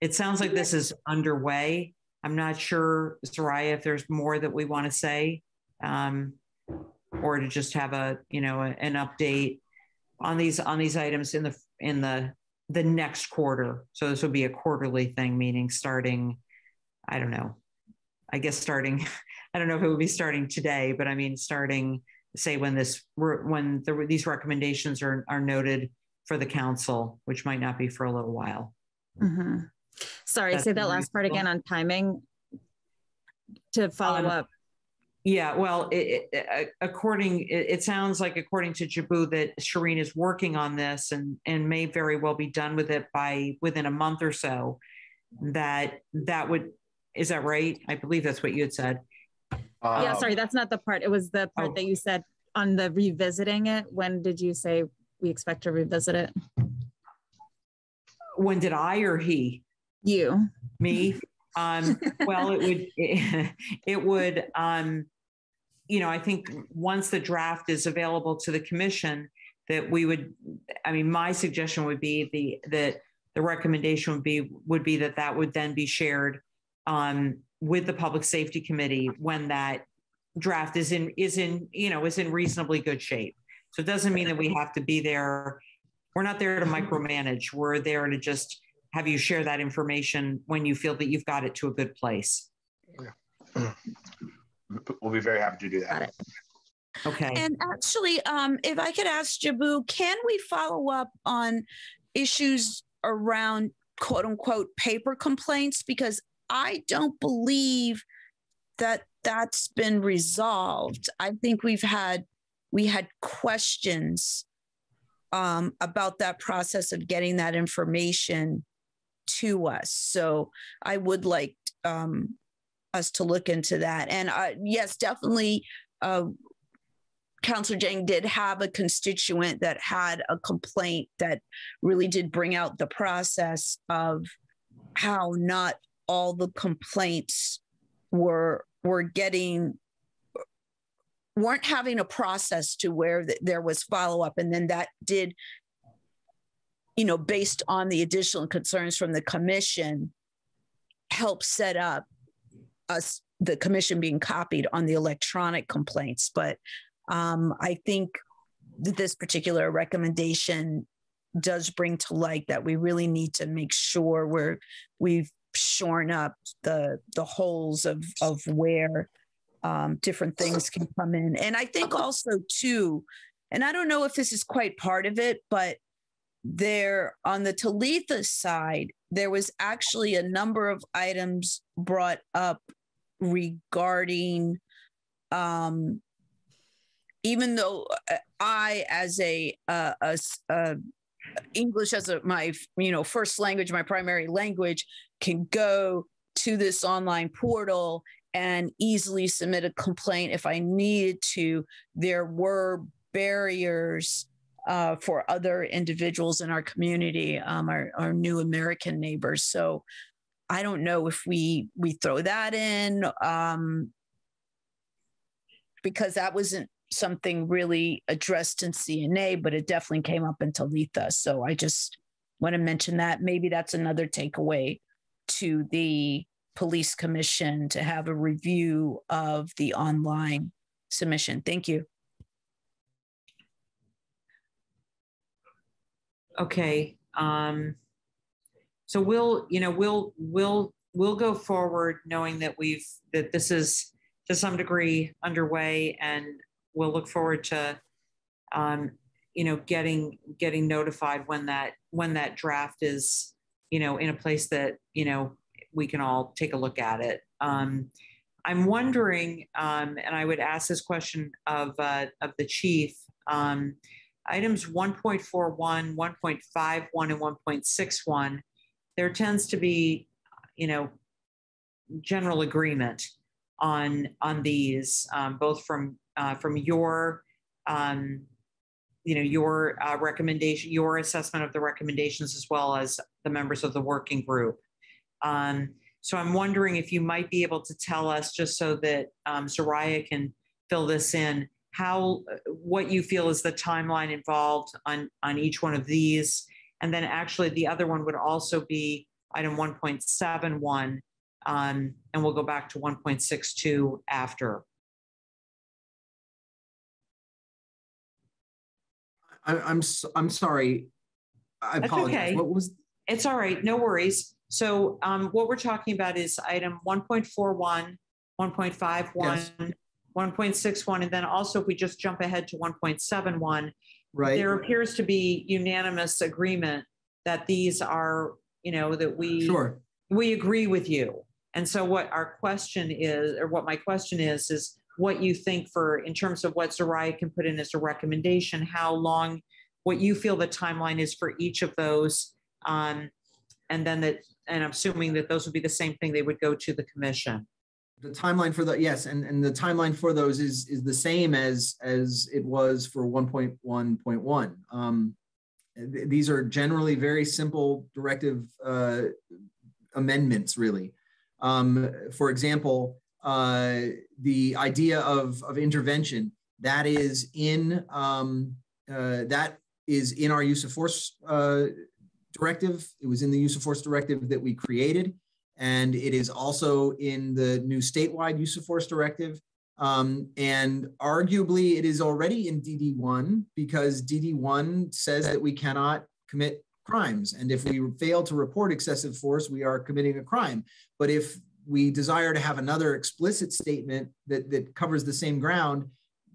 it sounds like this is underway. I'm not sure, Soraya, if there's more that we want to say, or to just have an update on these items in the next quarter. So this will be a quarterly thing, meaning starting, I don't know, I guess starting, I don't know if it would be starting today, but I mean starting, say, when these recommendations are noted for the council, which might not be for a little while. Mm-hmm. Sorry, say that last part again on timing to follow up. Yeah, well, it sounds like according to Jabu that Shireen is working on this and may very well be done with it by within a month or so. Is that right? I believe that's what you had said. Yeah, sorry, that's not the part. It was the part that you said on the revisiting it. When did you say we expect to revisit it? When did I or he? You. Me? Well, it would, I think once the draft is available to the commission, that we would, I mean, my suggestion would be that the recommendation would be that would then be shared with the Public Safety Committee when that draft is in reasonably good shape. So it doesn't mean that we have to be there. We're not there to micromanage. We're there to just have you share that information when you feel that you've got it to a good place. Yeah. We'll be very happy to do that. Okay. And actually, if I could ask Jabu, can we follow up on issues around quote unquote paper complaints? Because I don't believe that that's been resolved. I think we had questions about that process of getting that information to us. So I would like us to look into that. And yes, definitely, Councillor Jang did have a constituent that had a complaint that really did bring out the process of how not all the complaints weren't having a process to where there was follow-up. And then that did, based on the additional concerns from the commission, help set up us, the commission being copied on the electronic complaints. But I think that this particular recommendation does bring to light that we really need to make sure we've shorn up the holes of where different things can come in. And I think also too, and I don't know if this is quite part of it, but there on the Talitha side, there was actually a number of items brought up regarding, even though I, as a English as my first language, my primary language, can go to this online portal and easily submit a complaint if I needed to, there were barriers for other individuals in our community, our new American neighbors. So I don't know if we throw that in because that wasn't something really addressed in CNA, but it definitely came up in Talitha. So I just want to mention that. Maybe that's another takeaway to the Police Commission to have a review of the online submission. Thank you. Okay. So we'll go forward knowing that that this is to some degree underway, and we'll look forward to getting notified when that draft is in a place that we can all take a look at it. I'm wondering, and I would ask this question of the chief, items 1.41, 1.51, and 1.61, there tends to be, general agreement on these, both from your, your recommendation, your assessment of the recommendations, as well as the members of the working group. So I'm wondering if you might be able to tell us, just so that Soraya can fill this in, what you feel is the timeline involved on each one of these. And then actually the other one would also be item 1.71, and we'll go back to 1.62 after. I'm sorry, I apologize. That's okay. What was? It's all right, no worries. So what we're talking about is item 1.41, 1.51, yes. 1.61, and then also if we just jump ahead to 1.71, right. There appears to be unanimous agreement that these are, that we agree with you. And so what our question is, or what my question is what you think in terms of what Soraya can put in as a recommendation, how long, what you feel the timeline is for each of those, and then and I'm assuming that those would be the same thing, they would go to the commission. The timeline for the, yes, and the timeline for those is the same as it was for 1.1.1. These are generally very simple directive amendments, really. For example, the idea of intervention, that is in our use of force directive. It was in the use of force directive that we created. And it is also in the new statewide use of force directive. And arguably it is already in DD1 because DD1 says that we cannot commit crimes. And if we fail to report excessive force, we are committing a crime. But if we desire to have another explicit statement that covers the same ground,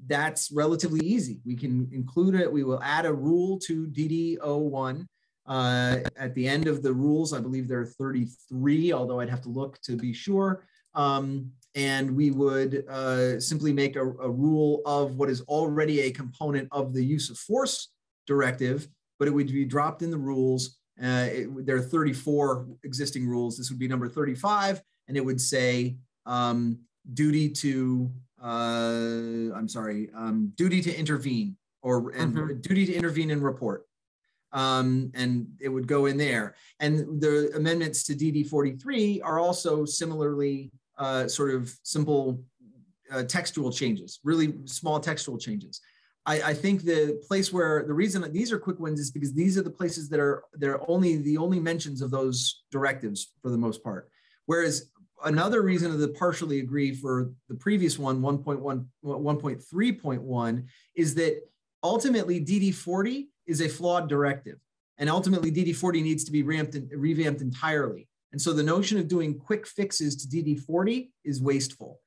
that's relatively easy. We can include it. We will add a rule to DD01. At the end of the rules, I believe there are 33, although I'd have to look to be sure. And we would simply make a rule of what is already a component of the use of force directive, but it would be dropped in the rules. There are 34 existing rules. This would be number 35, and it would say duty to intervene and duty to intervene and report. And it would go in there. And the amendments to DD43 are also similarly sort of simple textual changes, really small textual changes. I think the place where the reason that these are quick ones is because these are the places that are only the only mentions of those directives for the most part. Whereas another reason of the partially agree for the previous one, 1.1, 1.3.1, is that ultimately DD40 is a flawed directive. And ultimately DD40 needs to be revamped entirely. And so the notion of doing quick fixes to DD40 is wasteful.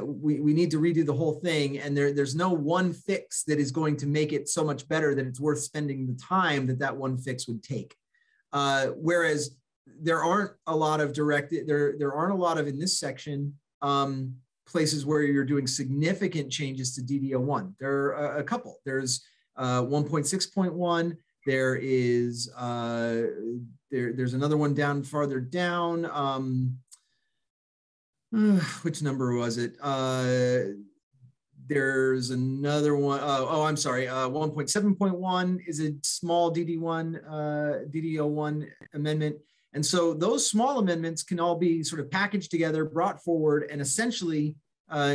we need to redo the whole thing. And there's no one fix that is going to make it so much better that it's worth spending the time that that one fix would take. Whereas there aren't a lot of there aren't a lot of in this section places where you're doing significant changes to DD01. There are a couple. There's 1.6.1. There is there's another one down farther down. Which number was it? There's another one. Oh, I'm sorry. 1.7.1 is a small DD1, DD01 amendment. And so those small amendments can all be sort of packaged together, brought forward, and essentially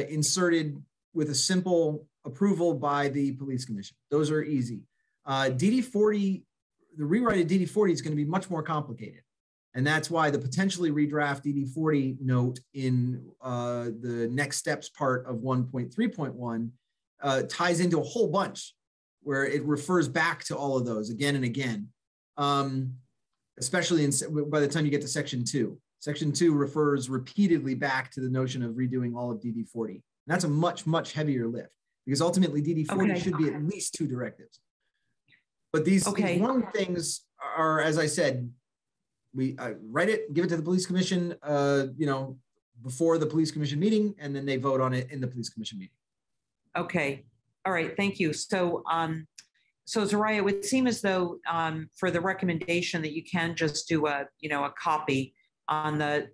inserted with a simple approval by the police commission. Those are easy. DD40, the rewrite of DD40 is going to be much more complicated. And that's why the potentially redraft DD40 note in the next steps part of 1.3.1 ties into a whole bunch where it refers back to all of those again and again, especially by the time you get to section 2. Section 2 refers repeatedly back to the notion of redoing all of DD40. And that's a much, much heavier lift because ultimately DD40 should be at least 2 directives. But these one things are, as I said, we write it, give it to the police commission, you know, before the police commission meeting, and then they vote on it in the police commission meeting. Okay. All right. Thank you. So, so Soraya, it would seem as though for the recommendation that you can just do a, you know, a copy on the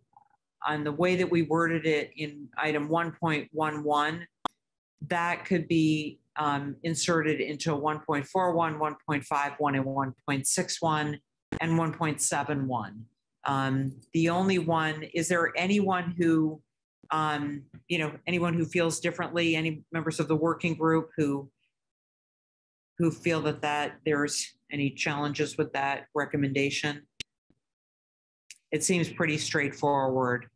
way that we worded it in item 1.11, that could be inserted into 1.41, 1.51, and 1.61. and 1.71. The only one, is there anyone who, you know, anyone who feels differently, any members of the working group who feel that, there's any challenges with that recommendation? It seems pretty straightforward.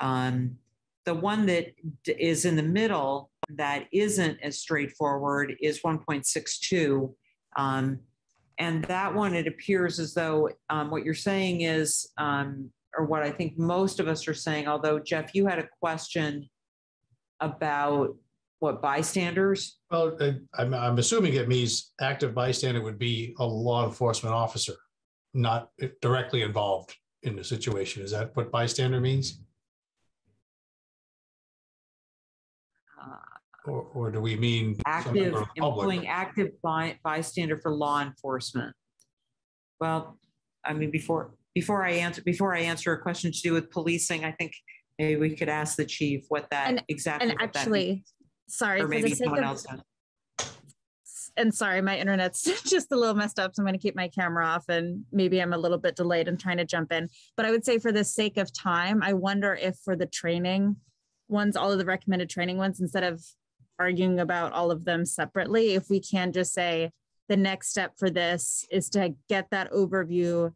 The one that is in the middle that isn't as straightforward is 1.62. And that one, it appears as though what you're saying is, or what I think most of us are saying, although, Jeff, you had a question about what, bystanders? Well, I'm assuming it means active bystander would be a law enforcement officer, not directly involved in the situation. Is that what bystander means? Or do we mean active, employing active bystander for law enforcement? Well, I mean, before I answer a question to do with policing, I think maybe we could ask the chief what that exactly. And actually, sorry, or maybe someone else. And sorry, my internet's just a little messed up, so I'm going to keep my camera off, and maybe I'm a little bit delayed in trying to jump in. But I would say, for the sake of time, I wonder if for the training ones, all of the recommended training ones, instead of arguing about all of them separately, if we can just say the next step for this is to get that overview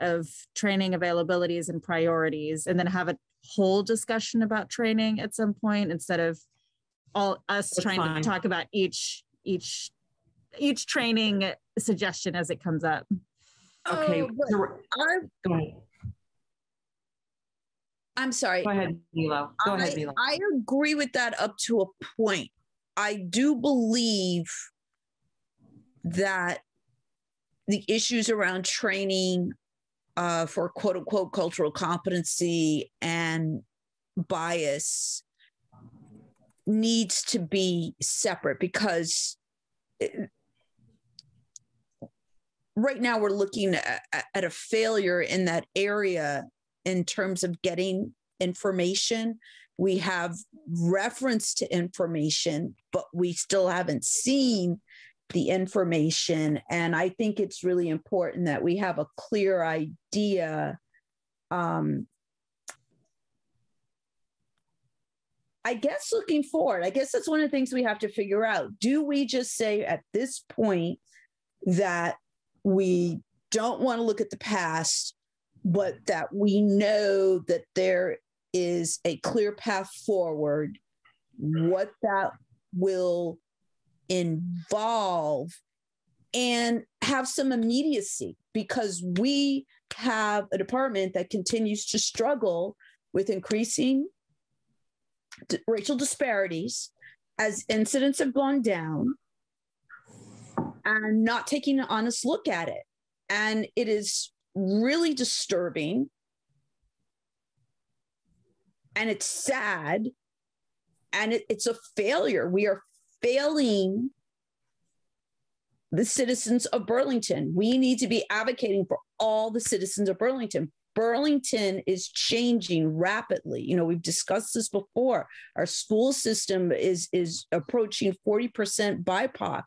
of training availabilities and priorities, and then have a whole discussion about training at some point, instead of all us trying to talk about each training suggestion as it comes up. Okay. I'm sorry. Go ahead, Milo. I agree with that up to a point. I do believe that the issues around training for quote unquote cultural competency and bias needs to be separate, because right now we're looking at a failure in that area. In terms of getting information, we have reference to information, but we still haven't seen the information. And I think it's really important that we have a clear idea. I guess looking forward, I guess that's one of the things we have to figure out. Do we just say at this point that we don't want to look at the past, but that we know that there is a clear path forward, what that will involve, and have some immediacy, because we have a department that continues to struggle with increasing racial disparities as incidents have gone down and not taking an honest look at it. And it is really disturbing. And it's sad. And it's a failure. We are failing the citizens of Burlington. We need to be advocating for all the citizens of Burlington. Burlington is changing rapidly. You know, we've discussed this before. Our school system is approaching 40% BIPOC.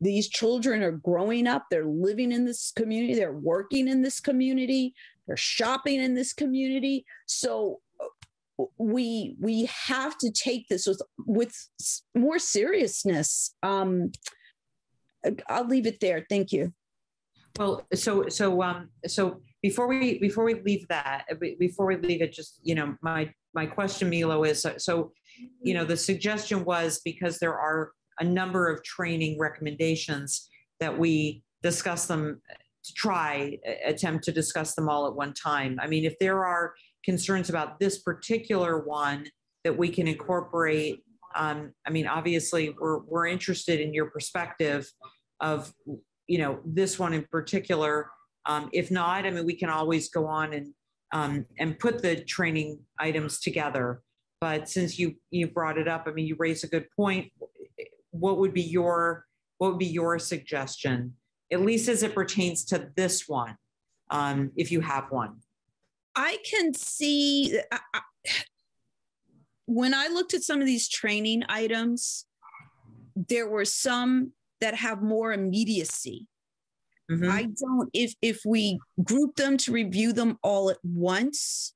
These children are growing up. They're living in this community. They're working in this community. They're shopping in this community. So we have to take this with more seriousness. I'll leave it there. Thank you. Well, so before we leave that, just, you know, my question, Milo, is so, you know, the suggestion was, because there are a number of training recommendations, that we discuss them, attempt to discuss them all at one time. I mean, if there are concerns about this particular one that we can incorporate, I mean, obviously we're interested in your perspective of, you know, this one in particular. If not, I mean, we can always go on and put the training items together. But since you brought it up, I mean, you raised a good point. What would be your suggestion, at least as it pertains to this one, if you have one? I can see, when I looked at some of these training items, there were some that have more immediacy. Mm-hmm. I don't, if we group them to review them all at once,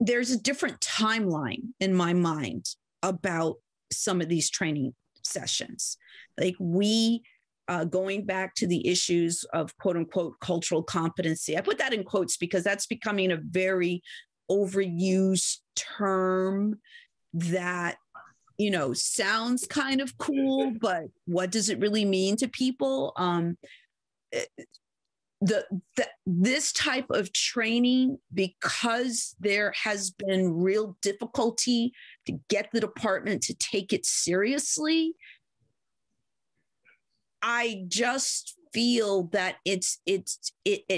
there's a different timeline in my mind about some of these training sessions. Like going back to the issues of quote unquote cultural competency. I put that in quotes because that's becoming a very overused term that, you know, sounds kind of cool, but what does it really mean to people? This type of training, because there has been real difficulty to get the department to take it seriously, I just feel that it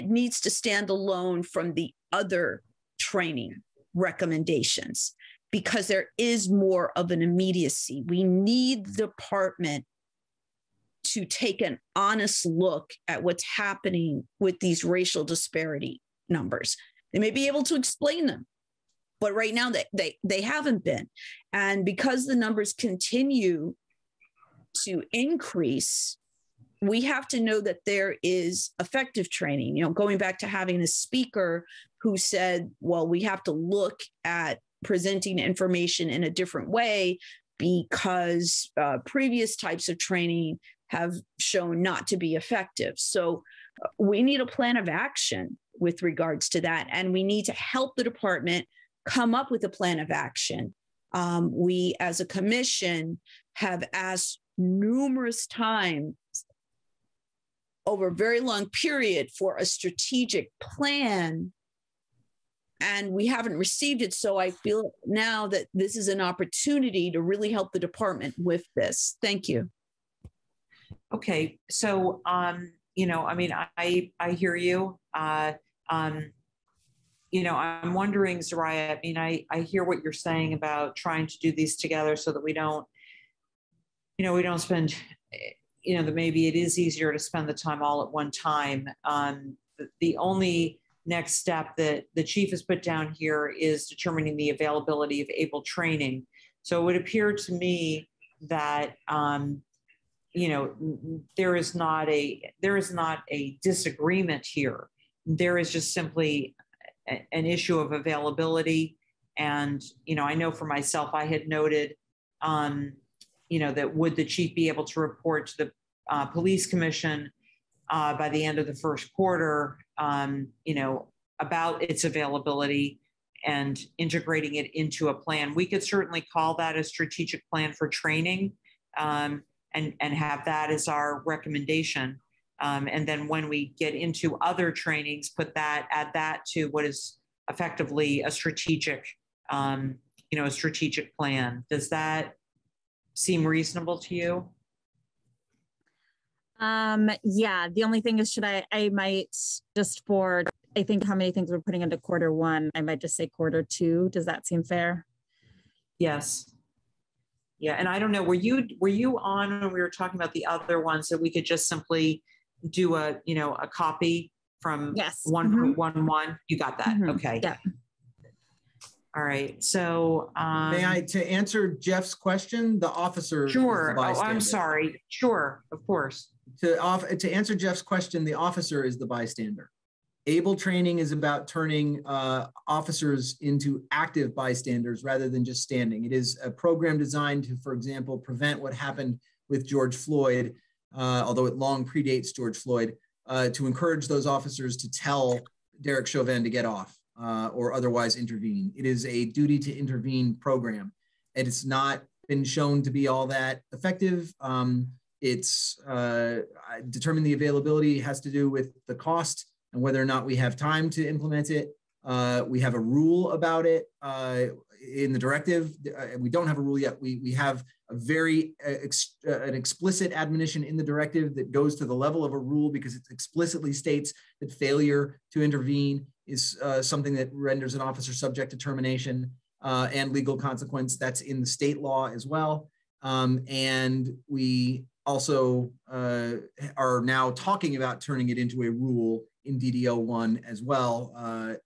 needs to stand alone from the other training recommendations, because there is more of an immediacy. We need the department to take an honest look at what's happening with these racial disparity numbers. They may be able to explain them, but right now they haven't been. And because the numbers continue to increase, we have to know that there is effective training. You know, going back to having a speaker who said, well, we have to look at presenting information in a different way because previous types of training have shown not to be effective. So we need a plan of action with regards to that. And we need to help the department come up with a plan of action. We, as a commission, have asked numerous times over a very long period for a strategic plan, and we haven't received it. So I feel now that this is an opportunity to really help the department with this. Thank you. Okay, so, you know, I mean, I hear you. You know, I'm wondering, Soraya, I mean, I hear what you're saying about trying to do these together so that we don't, you know, spend, you know, that maybe it is easier to spend the time all at one time. The only next step that the chief has put down here is determining the availability of ABLE training. So it would appear to me that, you know, there is not a disagreement here. There is just simply an issue of availability. And, you know, I know for myself, I had noted, you know, that would the chief be able to report to the police commission by the end of the first quarter, you know, about its availability and integrating it into a plan. We could certainly call that a strategic plan for training and have that as our recommendation. And then when we get into other trainings, add that to what is effectively a strategic you know, a strategic plan. Does that seem reasonable to you? Yeah, the only thing is, should I might just for, I think how many things we're putting into quarter one, I might just say quarter two. Does that seem fair? Yes. Yeah, and I don't know, were you on when we were talking about the other one, so we could just simply do a, you know, a copy from yes. 1.11? You got that, okay. Yeah. All right, so. May I, to answer Jeff's question, the officer. Sure, the bystander. Oh, I'm sorry. Sure, of course. To answer Jeff's question, the officer is the bystander. ABLE training is about turning officers into active bystanders rather than just standing. It is a program designed to, for example, prevent what happened with George Floyd, although it long predates George Floyd, to encourage those officers to tell Derek Chauvin to get off or otherwise intervene. It is a duty to intervene program, and it's not been shown to be all that effective. It's determine the availability has to do with the cost and whether or not we have time to implement it. We have a rule about it in the directive. We don't have a rule yet. We have a very an explicit admonition in the directive that goes to the level of a rule, because it explicitly states that failure to intervene is something that renders an officer subject to termination and legal consequence. That's in the state law as well. And we also are now talking about turning it into a rule in DD01 as well.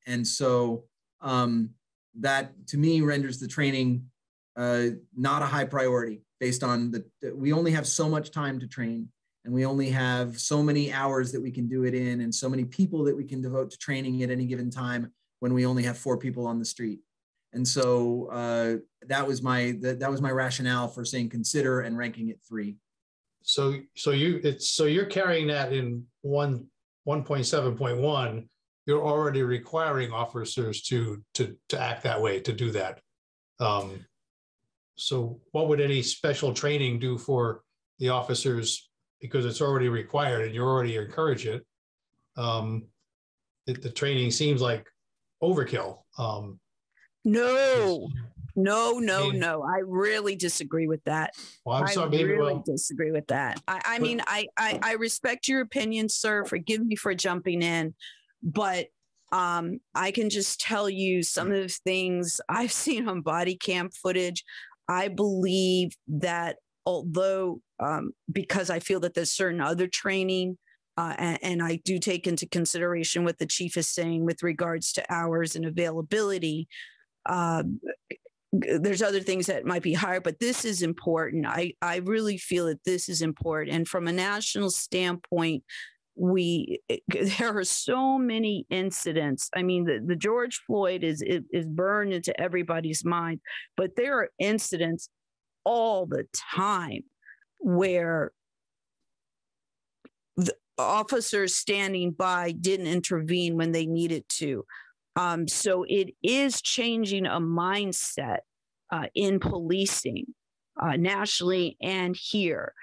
And so that to me renders the training not a high priority, based on the we only have so much time to train, and we only have so many hours that we can do it in, and so many people that we can devote to training at any given time when we only have 4 people on the street. And so that was my rationale for saying consider and ranking it 3. So you're carrying that in 1.7.1, you're already requiring officers to act that way, to do that. So what would any special training do for the officers, because it's already required and you already encourage it? The training seems like overkill. No. I really disagree with that. Well, I'm sorry, I really disagree with that. I mean, I respect your opinion, sir. Forgive me for jumping in, but I can just tell you some of the things I've seen on body cam footage. I believe that although, because I feel that there's certain other training, and I do take into consideration what the chief is saying with regards to hours and availability, there's other things that might be higher, but this is important. I really feel that this is important. And from a national standpoint, there are so many incidents. I mean, the George Floyd is burned into everybody's mind, but there are incidents all the time where the officers standing by didn't intervene when they needed to. So it is changing a mindset in policing nationally and here.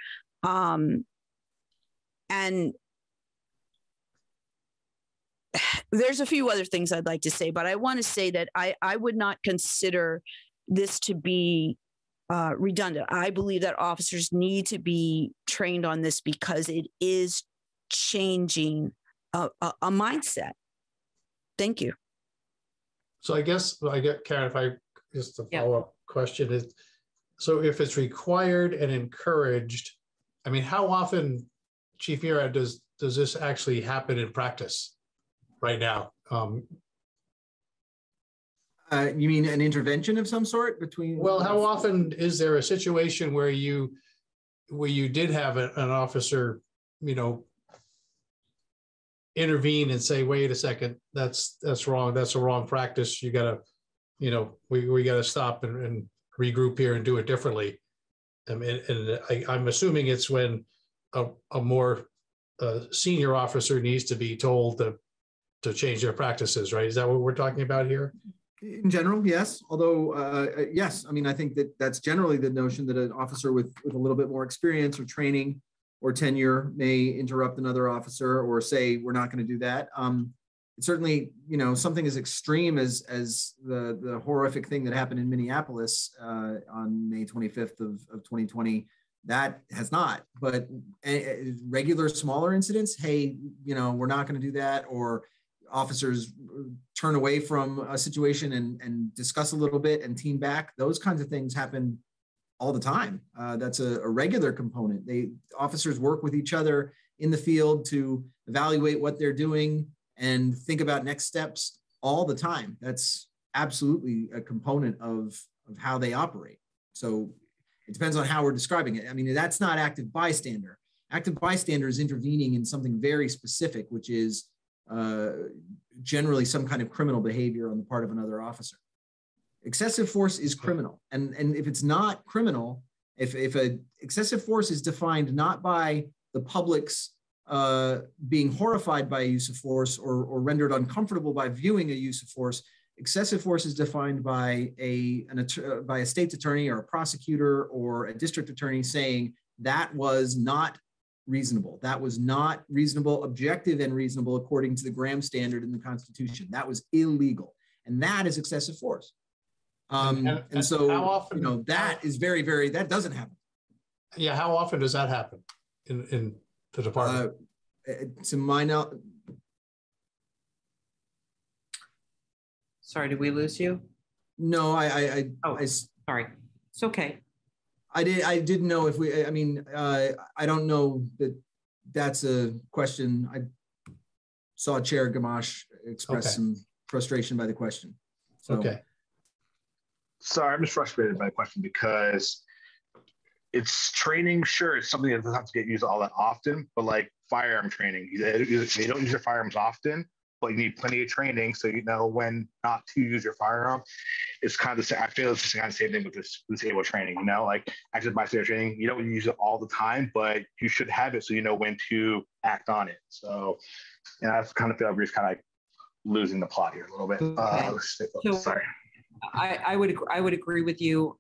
And there's a few other things I'd like to say, but I want to say that I would not consider this to be redundant. I believe that officers need to be trained on this because it is changing a mindset. Thank you. So I get Karen, if I just a follow-up question is, so if it's required and encouraged, I mean, how often, Chief Murad, does this actually happen in practice right now? You mean an intervention of some sort between? Well, how often is there a situation where you did have an officer, you know, intervene and say, wait a second, that's wrong, that's a wrong practice, you gotta, you know, we gotta stop and regroup here and do it differently? I mean, and I'm assuming it's when a more senior officer needs to be told to change their practices, right? Is that what we're talking about here? In general, yes. Although, yes, I mean, I think that's generally the notion, that an officer with a little bit more experience or training or tenure may interrupt another officer or say, we're not going to do that. certainly, you know, something as extreme as the horrific thing that happened in Minneapolis on May 25th of 2020, that has not. But regular smaller incidents, hey, you know, we're not going to do that, or officers turn away from a situation and discuss a little bit and team back. Those kinds of things happen all the time. That's a regular component. Officers work with each other in the field to evaluate what they're doing and think about next steps all the time. That's absolutely a component of how they operate. So it depends on how we're describing it. I mean, that's not active bystander. Active bystander is intervening in something very specific, which is generally some kind of criminal behavior on the part of another officer. Excessive force is criminal. And if it's not criminal, if a excessive force is defined not by the public's being horrified by a use of force or rendered uncomfortable by viewing a use of force, excessive force is defined by a state's attorney or a prosecutor or a district attorney saying that was not reasonable. That was not reasonable, objective and reasonable according to the Graham standard in the Constitution. That was illegal. And that is excessive force. And so, how often, you know, that is very, very, that doesn't happen. Yeah. How often does that happen in the department? To my knowledge. Sorry, did we lose you? No, I sorry. It's okay. I didn't know if we, I mean, I don't know that that's a question. I saw Chair Gamache express some frustration by the question. So. Okay. Sorry, I'm just frustrated by the question because it's training. Sure, it's something that doesn't have to get used all that often, but like firearm training, you don't use your firearms often, but you need plenty of training so you know when not to use your firearm. It's kind of the same. I feel it's kind of the same thing with this ABLE training. You know, like active bystander training, you don't use it all the time, but you should have it so you know when to act on it. So, and I kind of feel we're just kind of like losing the plot here a little bit. Sorry. I would agree with you.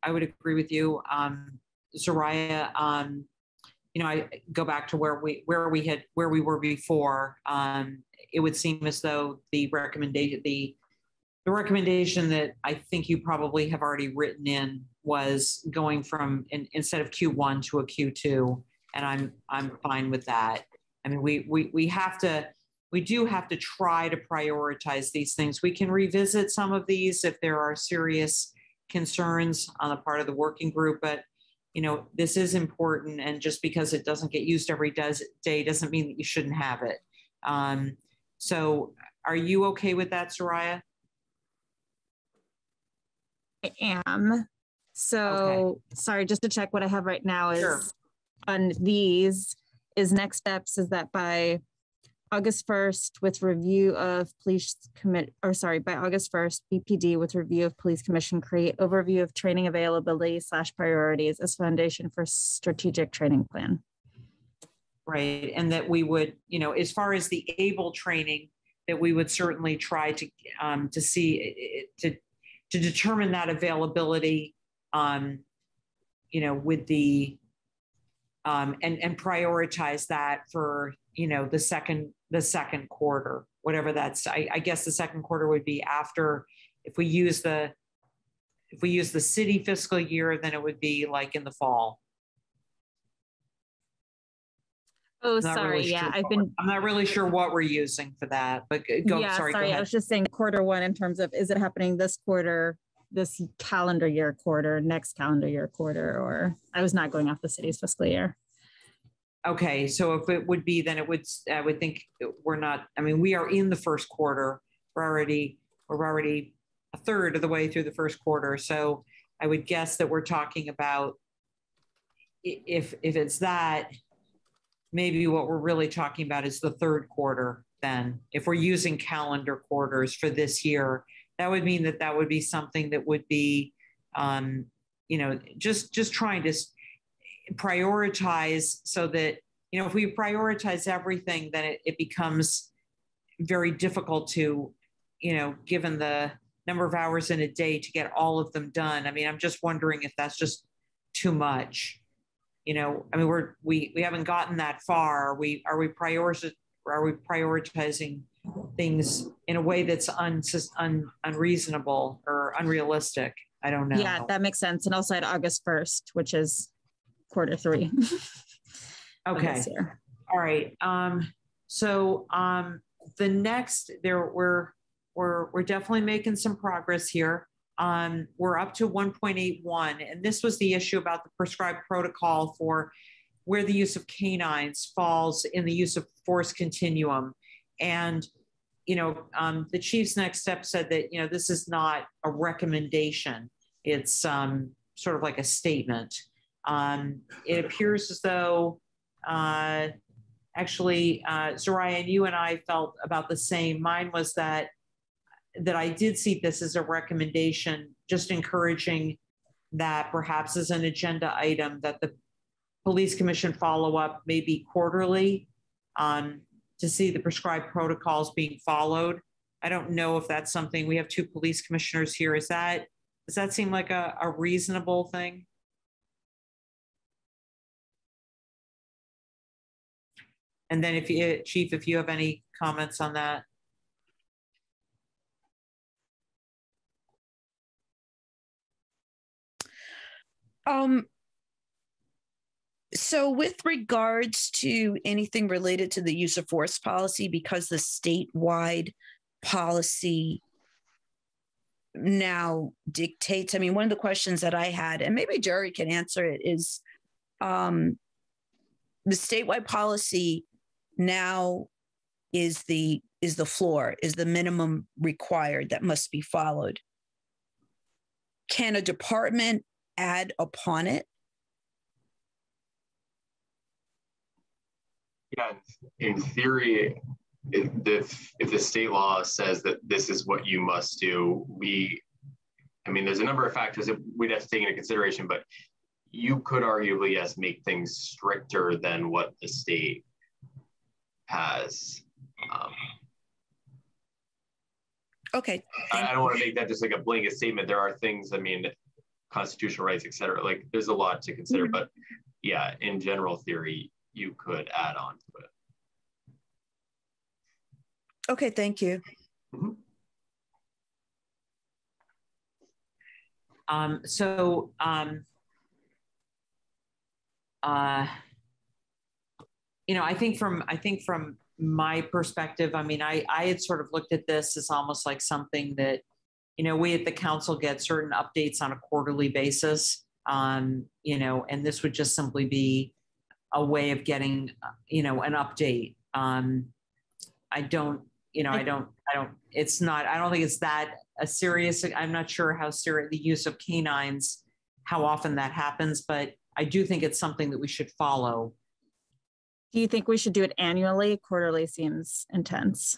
Soraya, you know, I go back to where we were before. It would seem as though the recommendation that I think you probably have already written in was going from instead of Q1 to a Q2, and I'm fine with that. I mean, we do have to try to prioritize these things. We can revisit some of these if there are serious concerns on the part of the working group, but you know, this is important. And just because it doesn't get used every day doesn't mean that you shouldn't have it. So are you okay with that, Soraya? I am. So sorry, just to check what I have right now is on these is next steps is that by August 1st with review of police commit, or sorry, by August 1st, BPD with review of police commission create overview of training availability / priorities as foundation for strategic training plan. Right, and that we would, you know, as far as the ABLE training, that we would certainly try to see, to determine that availability, you know, with the, and prioritize that for, you know, the second quarter, whatever that's, I guess the second quarter would be after, if we use the city fiscal year, then it would be like in the fall. Oh, sorry. Really yeah, sure I'm not really sure what we're using for that, but go. Yeah, sorry. Go ahead. I was just saying quarter one in terms of is it happening this quarter, this calendar year quarter, next calendar year quarter, or I was not going off the city's fiscal year. Okay, so if it would be, then it would. I would think we're not. I mean, we are in the first quarter. We're already a third of the way through the first quarter. So I would guess that we're talking about if it's that. Maybe what we're really talking about is the third quarter then. If we're using calendar quarters for this year, that would mean that would be something that would be, you know, just trying to prioritize so that, you know, if we prioritize everything, then it becomes very difficult to, you know, given the number of hours in a day to get all of them done. I mean, I'm just wondering if that's just too much. You know, I mean, we haven't gotten that far. Are we prioritizing things in a way that's unreasonable or unrealistic. I don't know. Yeah, that makes sense. And also at August 1st, which is Q3. Okay. All right. So the next, we're definitely making some progress here. We're up to 1.81, and this was the issue about the prescribed protocol for where the use of canines falls in the use of force continuum. And, you know, the chief's next step said that, you know, this is not a recommendation. It's sort of like a statement. It appears as though actually, Soraya, and you and I felt about the same. Mine was that I did see this as a recommendation, just encouraging that perhaps as an agenda item that the police commission follow up maybe quarterly to see the prescribed protocols being followed. I don't know if that's something. We have two police commissioners here. Does that seem like a reasonable thing? And then Chief, if you have any comments on that. So with regards to anything related to the use of force policy, because the statewide policy now dictates, I mean, one of the questions that I had, and maybe Jerry can answer it, is the statewide policy now is the floor, is the minimum required that must be followed. Can a department add upon it? Yeah, in theory, if the state law says that this is what you must do, there's a number of factors that we'd have to take into consideration, but you could arguably, yes, make things stricter than what the state has. Okay. I don't want to make that just like a blanket statement. There are things, constitutional rights, et cetera. Like, there's a lot to consider, mm-hmm. But yeah, in general theory, you could add on to it. Okay, thank you. Mm-hmm. I think from my perspective, I had sort of looked at this as almost like something that, you know, we at the council get certain updates on a quarterly basis, and this would just simply be a way of getting, an update. I don't think it's that serious. I'm not sure how serious the use of canines, how often that happens, but I do think it's something that we should follow. Do you think we should do it annually? Quarterly seems intense.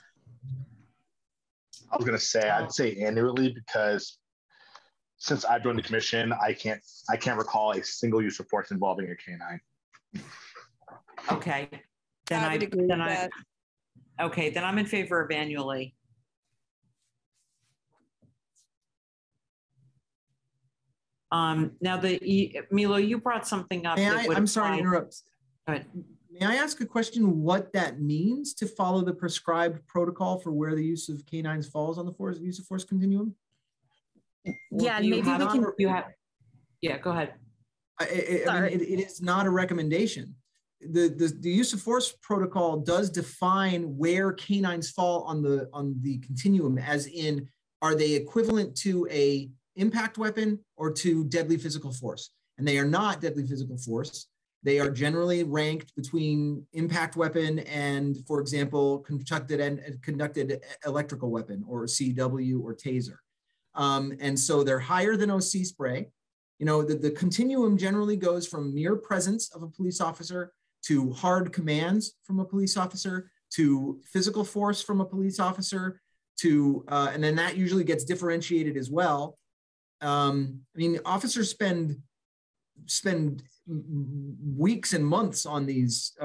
I was going to say, I'd say annually, because since I've joined the commission, I can't recall a single use of force involving a canine. Okay, then I'm in favor of annually. Now, Milo, you brought something up. I'm sorry to interrupt. But may I ask a question? What that means to follow the prescribed protocol for where the use of canines falls on the use of force continuum? Yeah, maybe we can. Yeah, go ahead. It is not a recommendation. The use of force protocol does define where canines fall on the continuum, as in, are they equivalent to a impact weapon or to deadly physical force? And they are not deadly physical force. They are generally ranked between impact weapon and, for example, conducted electrical weapon or CW or taser. And so they're higher than OC spray. You know, the continuum generally goes from mere presence of a police officer to hard commands from a police officer to physical force from a police officer to, and then that usually gets differentiated as well. Officers spend weeks and months on these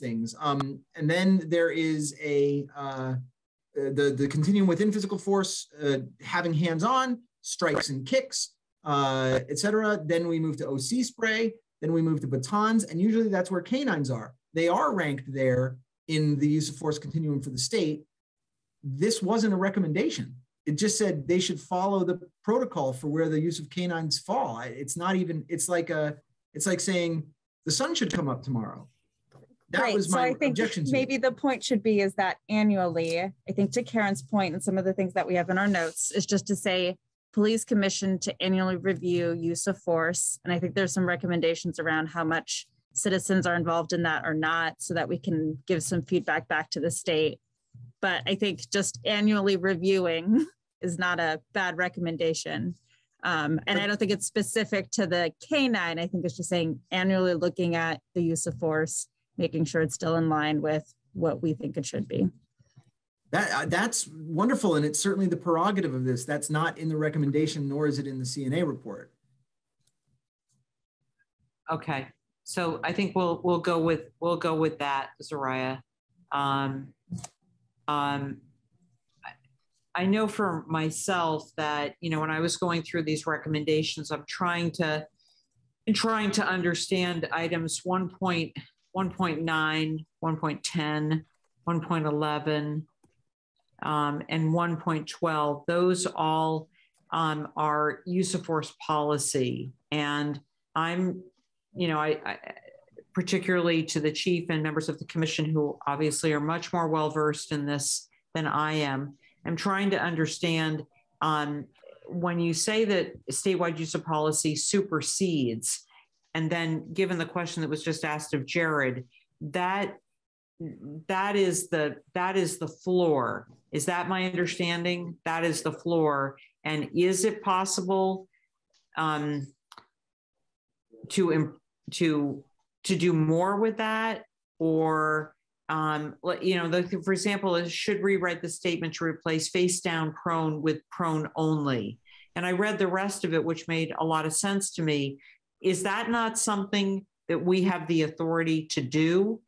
things, and then there is the continuum within physical force, having hands-on strikes and kicks, etc. Then we move to OC spray. Then we move to batons, and usually that's where canines are. They are ranked there in the use of force continuum for the state. this wasn't a recommendation. It just said they should follow the protocol for where the use of canines fall. It's not even, it's like saying the sun should come up tomorrow. That right. was my objection. So I think maybe the point should be is that annually, I think to Karen's point and some of the things that we have in our notes is just to say police commission to annually review use of force. And I think there's some recommendations around how much citizens are involved in that or not, so that we can give some feedback back to the state. But I think just annually reviewing is not a bad recommendation. And I don't think it's specific to the canine. I think it's just saying annually looking at the use of force, making sure it's still in line with what we think it should be. That's wonderful. And it's certainly the prerogative of this. That's not in the recommendation, nor is it in the CNA report. Okay. So I think we'll go with that, Soraya. I know for myself that, you know, when I was going through these recommendations, I'm trying to understand items 1.1, 1.9, 1.10, 1.11, and 1.12. Those all are use of force policy. And I'm, you know, I particularly to the chief and members of the commission who obviously are much more well-versed in this than I am. I'm trying to understand when you say that statewide use of policy supersedes, and then given the question that was just asked of Jared, that is the floor. Is that my understanding? That is the floor. And is it possible to do more with that, or you know, for example, it should rewrite the statement to replace face down prone with prone only. And I read the rest of it, which made a lot of sense to me. Is that not something that we have the authority to do?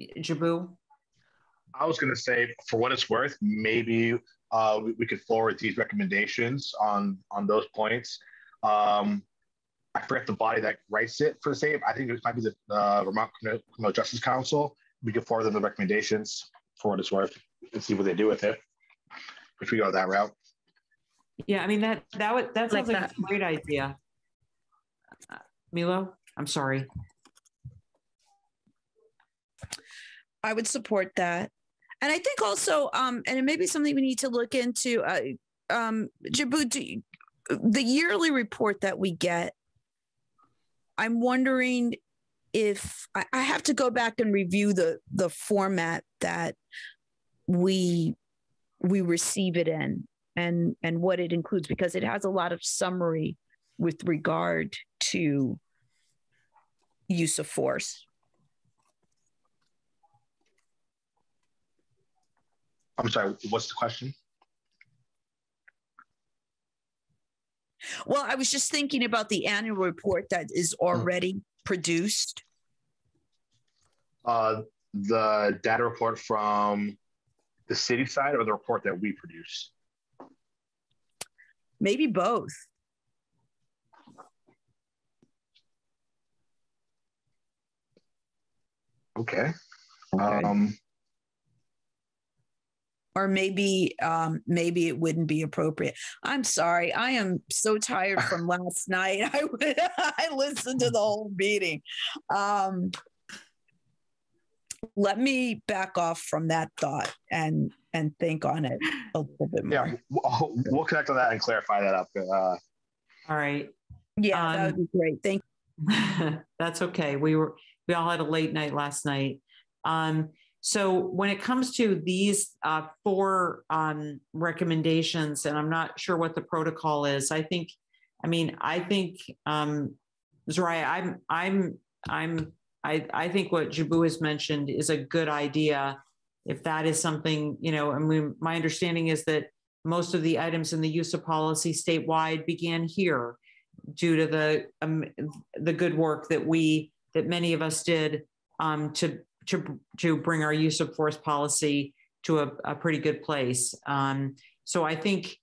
Jabu? I was going to say, for what it's worth, maybe we could forward these recommendations on those points. I forget the body that writes it for the state. I think it might be the Vermont Criminal Justice Council. We can forward them the recommendations for what it's worth and see what they do with it. If we go that route. Yeah, I mean that sounds like a great idea. Milo, I'm sorry. I would support that, and I think also, and it may be something we need to look into. Jabu, the yearly report that we get. I'm wondering if I have to go back and review the format that we receive it in and what it includes, because it has a lot of summary with regard to use of force. I'm sorry, what's the question? Well, I was just thinking about the annual report that is already produced. The data report from the city side, or the report that we produce? Maybe both. Okay. Or maybe it wouldn't be appropriate. I'm sorry, I am so tired from last night. I listened to the whole meeting. Let me back off from that thought and think on it a little bit more. Yeah, we'll connect on that and clarify that up. All right. Yeah, that would be great. Thank you. That's okay. We all had a late night last night. So when it comes to these four recommendations, and I'm not sure what the protocol is, I think Soraya, I think what Jabu has mentioned is a good idea. If that is something, you know, I mean, my understanding is that most of the items in the use of policy statewide began here due to the good work that many of us did to bring our use of force policy to a pretty good place. So I think,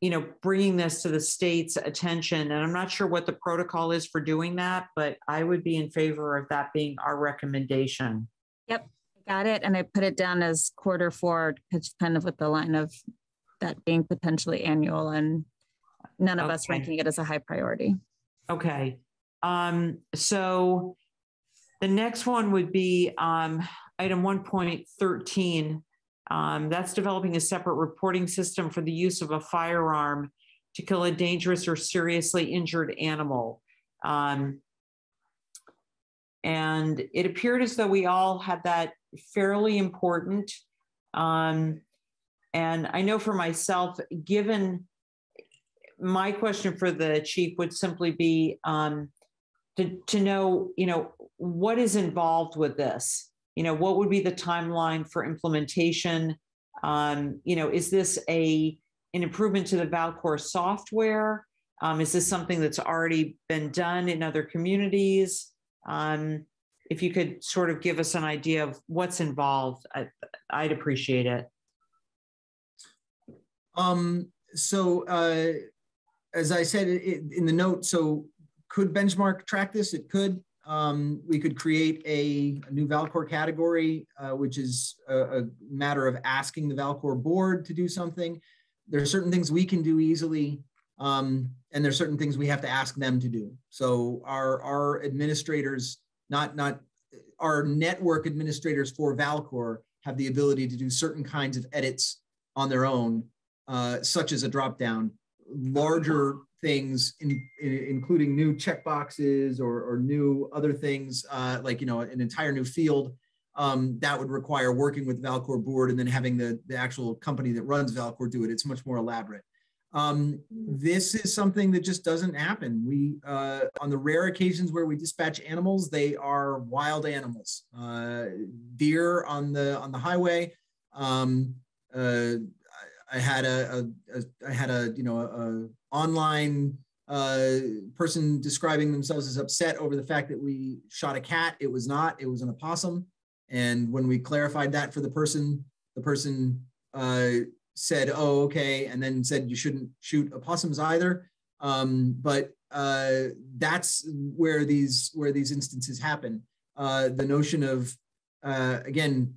you know, bringing this to the state's attention, and I'm not sure what the protocol is for doing that, but I would be in favor of that being our recommendation. Yep, I got it, and I put it down as quarter 4, kind of with the line of that being potentially annual, and none of us ranking it as a high priority. Okay. So the next one would be item 1.13. That's developing a separate reporting system for the use of a firearm to kill a dangerous or seriously injured animal. And it appeared as though we all had that fairly important. And I know for myself, given my question for the chief would simply be to know, what is involved with this? What would be the timeline for implementation? Is this an improvement to the Valcour software? Is this something that's already been done in other communities? If you could sort of give us an idea of what's involved, I'd appreciate it. So as I said in the note, so could Benchmark track this? It could. We could create a new Valcour category, which is a matter of asking the Valcour board to do something. There are certain things we can do easily, and there are certain things we have to ask them to do. So our administrators, not our network administrators for Valcour, have the ability to do certain kinds of edits on their own, such as a drop-down. Larger things, including new checkboxes or new other things, like an entire new field, that would require working with Valcour board and then having the actual company that runs Valcour do it. It's much more elaborate. This is something that just doesn't happen. We, on the rare occasions where we dispatch animals, they are wild animals, deer on the highway. I had a online person describing themselves as upset over the fact that we shot a cat. It was not, it was an opossum. And when we clarified that for the person said, oh, okay. And then said, you shouldn't shoot opossums either. But that's where these instances happen. The notion of, again,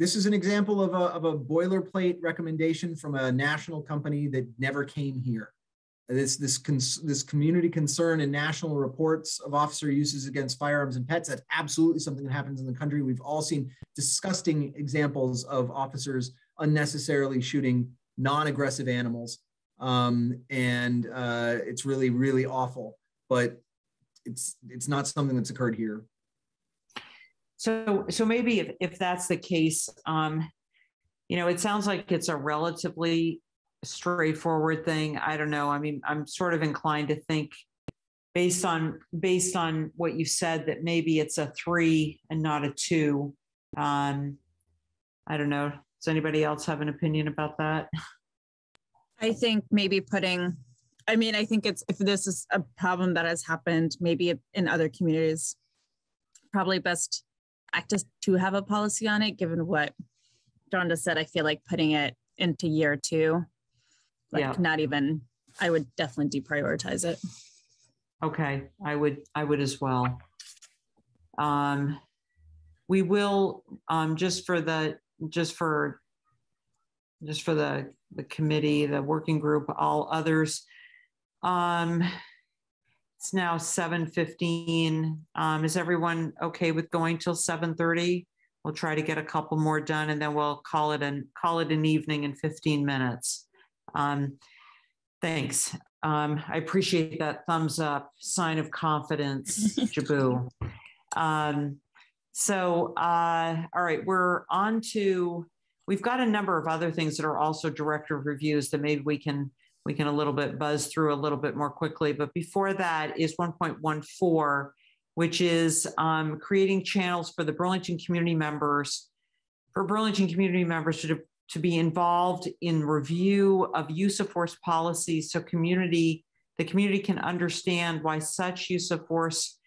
this is an example of a boilerplate recommendation from a national company that never came here. This community concern and national reports of officer uses against firearms and pets, that's absolutely something that happens in the country. We've all seen disgusting examples of officers unnecessarily shooting non-aggressive animals. And it's really, really awful, but it's not something that's occurred here. So maybe if that's the case, it sounds like it's a relatively straightforward thing. I don't know. I mean, I'm sort of inclined to think based on what you said that maybe it's a 3 and not a 2. I don't know. Does anybody else have an opinion about that? I think maybe I think it's, if this is a problem that has happened maybe in other communities, probably best to have a policy on it, given what Rhonda said. I feel like putting it into year 2, not even, I would definitely deprioritize it. Okay, I would as well. We will, just for the committee, the working group, all others. It's now 7:15. Is everyone okay with going till 7:30? We'll try to get a couple more done, and then we'll call it an evening in 15 minutes. Thanks. I appreciate that thumbs up, sign of confidence, Jabu. So all right, we've got a number of other things that are also director reviews that maybe we can a little bit buzz through a little bit more quickly. But before that is 1.14, which is creating channels for the Burlington community members to be involved in review of use of force policies, so the community can understand why such use of force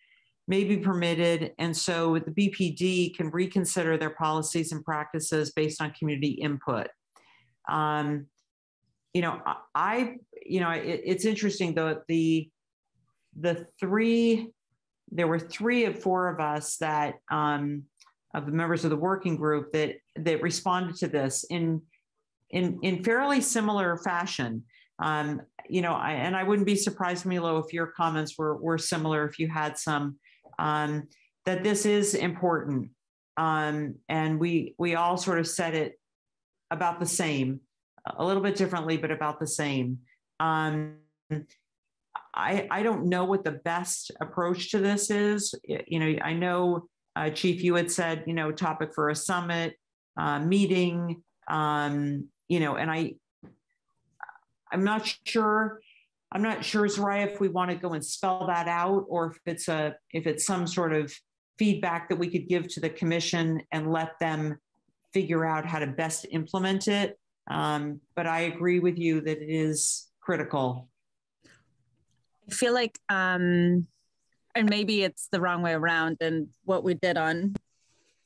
may be permitted. And so the BPD can reconsider their policies and practices based on community input. It's interesting though, there were 3 of 4 of us that of the members of the working group that responded to this in fairly similar fashion. And I wouldn't be surprised, Milo, if your comments were similar, if you had some, that this is important. And we all sort of said it about the same, a little bit differently, but about the same. I don't know what the best approach to this is. I know, Chief, you had said, topic for a summit, meeting, and I'm not sure. I'm not sure, Soraya, if we want to go and spell that out, or if it's some sort of feedback that we could give to the commission and let them figure out how to best implement it. But I agree with you that it is critical. I feel like, and maybe it's the wrong way around. And what we did on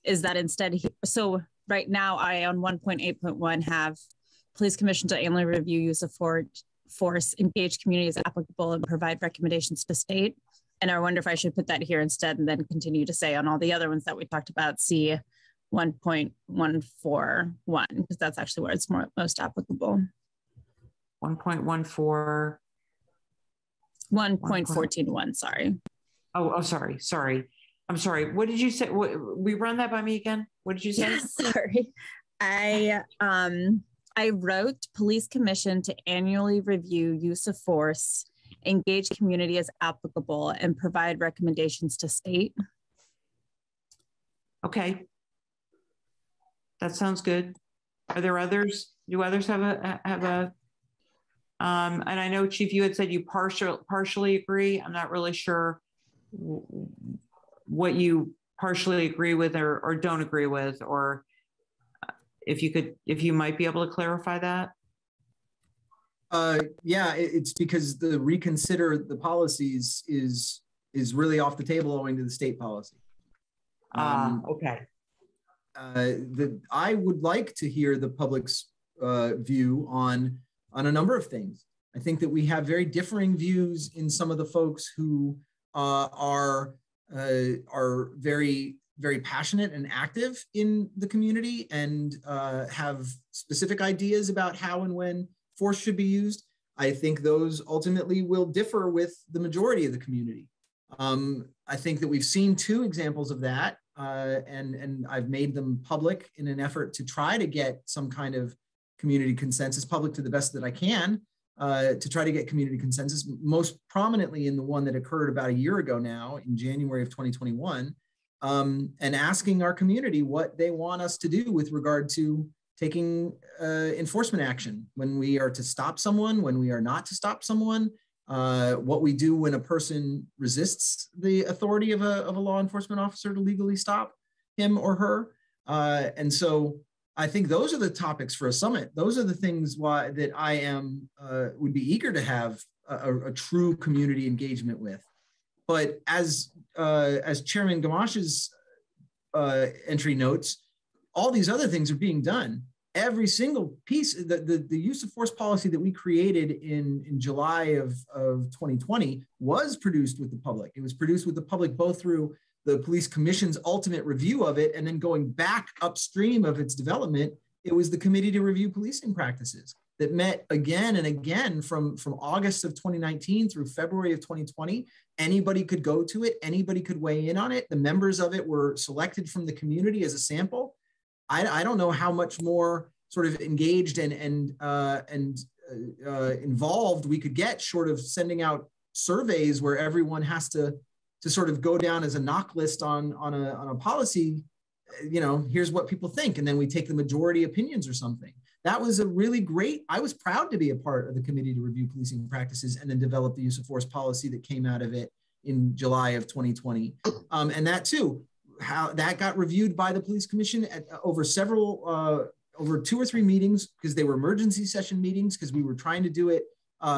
is that instead, so right now I on 1.8.1 have police commission to annually review use of force, engage communities applicable, and provide recommendations to state. And I wonder if I should put that here instead, and then continue to say on all the other ones that we talked about, C 1.141, because that's actually where it's most applicable. 1.14. 1.141, sorry. Oh, sorry. I'm sorry. What did you say? We run that by me again. What did you say? Yeah, sorry. I wrote police commission to annually review use of force, engage community as applicable, and provide recommendations to state. Okay. That sounds good. Are there others? Do others have a and I know, Chief, you had said you partially agree. I'm not really sure what you partially agree with or don't agree with, or if you might be able to clarify that. Yeah, it's because the reconsider the policies is really off the table owing to the state policy. Okay. I would like to hear the public's view on a number of things. I think that we have very differing views in some of the folks who are very, very passionate and active in the community and have specific ideas about how and when force should be used. I think those ultimately will differ with the majority of the community. I think that we've seen two examples of that, and I've made them public in an effort to try to get some kind of community consensus, public to the best that I can, to try to get community consensus, most prominently in the one that occurred about a year ago now in January of 2021, and asking our community what they want us to do with regard to taking enforcement action, when we are to stop someone, when we are not to stop someone, what we do when a person resists the authority of a law enforcement officer to legally stop him or her. And so I think those are the topics for a summit. Those are the things that I would be eager to have a true community engagement with. But as Chairman Gamache's entry notes, all these other things are being done. Every single piece, the use of force policy that we created in July of 2020 was produced with the public. It was produced with the public both through the police commission's ultimate review of it, and then going back upstream of its development, it was the Committee to Review Policing Practices that met again and again from August of 2019 through February of 2020. Anybody could go to it, anybody could weigh in on it. The members of it were selected from the community as a sample. I don't know how much more sort of engaged and involved we could get, short of sending out surveys where everyone has to sort of go down as a knock list on a policy. Here's what people think, and then we take the majority opinions or something. That was a really great, I was proud to be a part of the Committee to Review Policing Practices and then develop the use of force policy that came out of it in July of 2020. And that too, how that got reviewed by the police commission over 2 or 3 meetings, because they were emergency session meetings, because we were trying to do it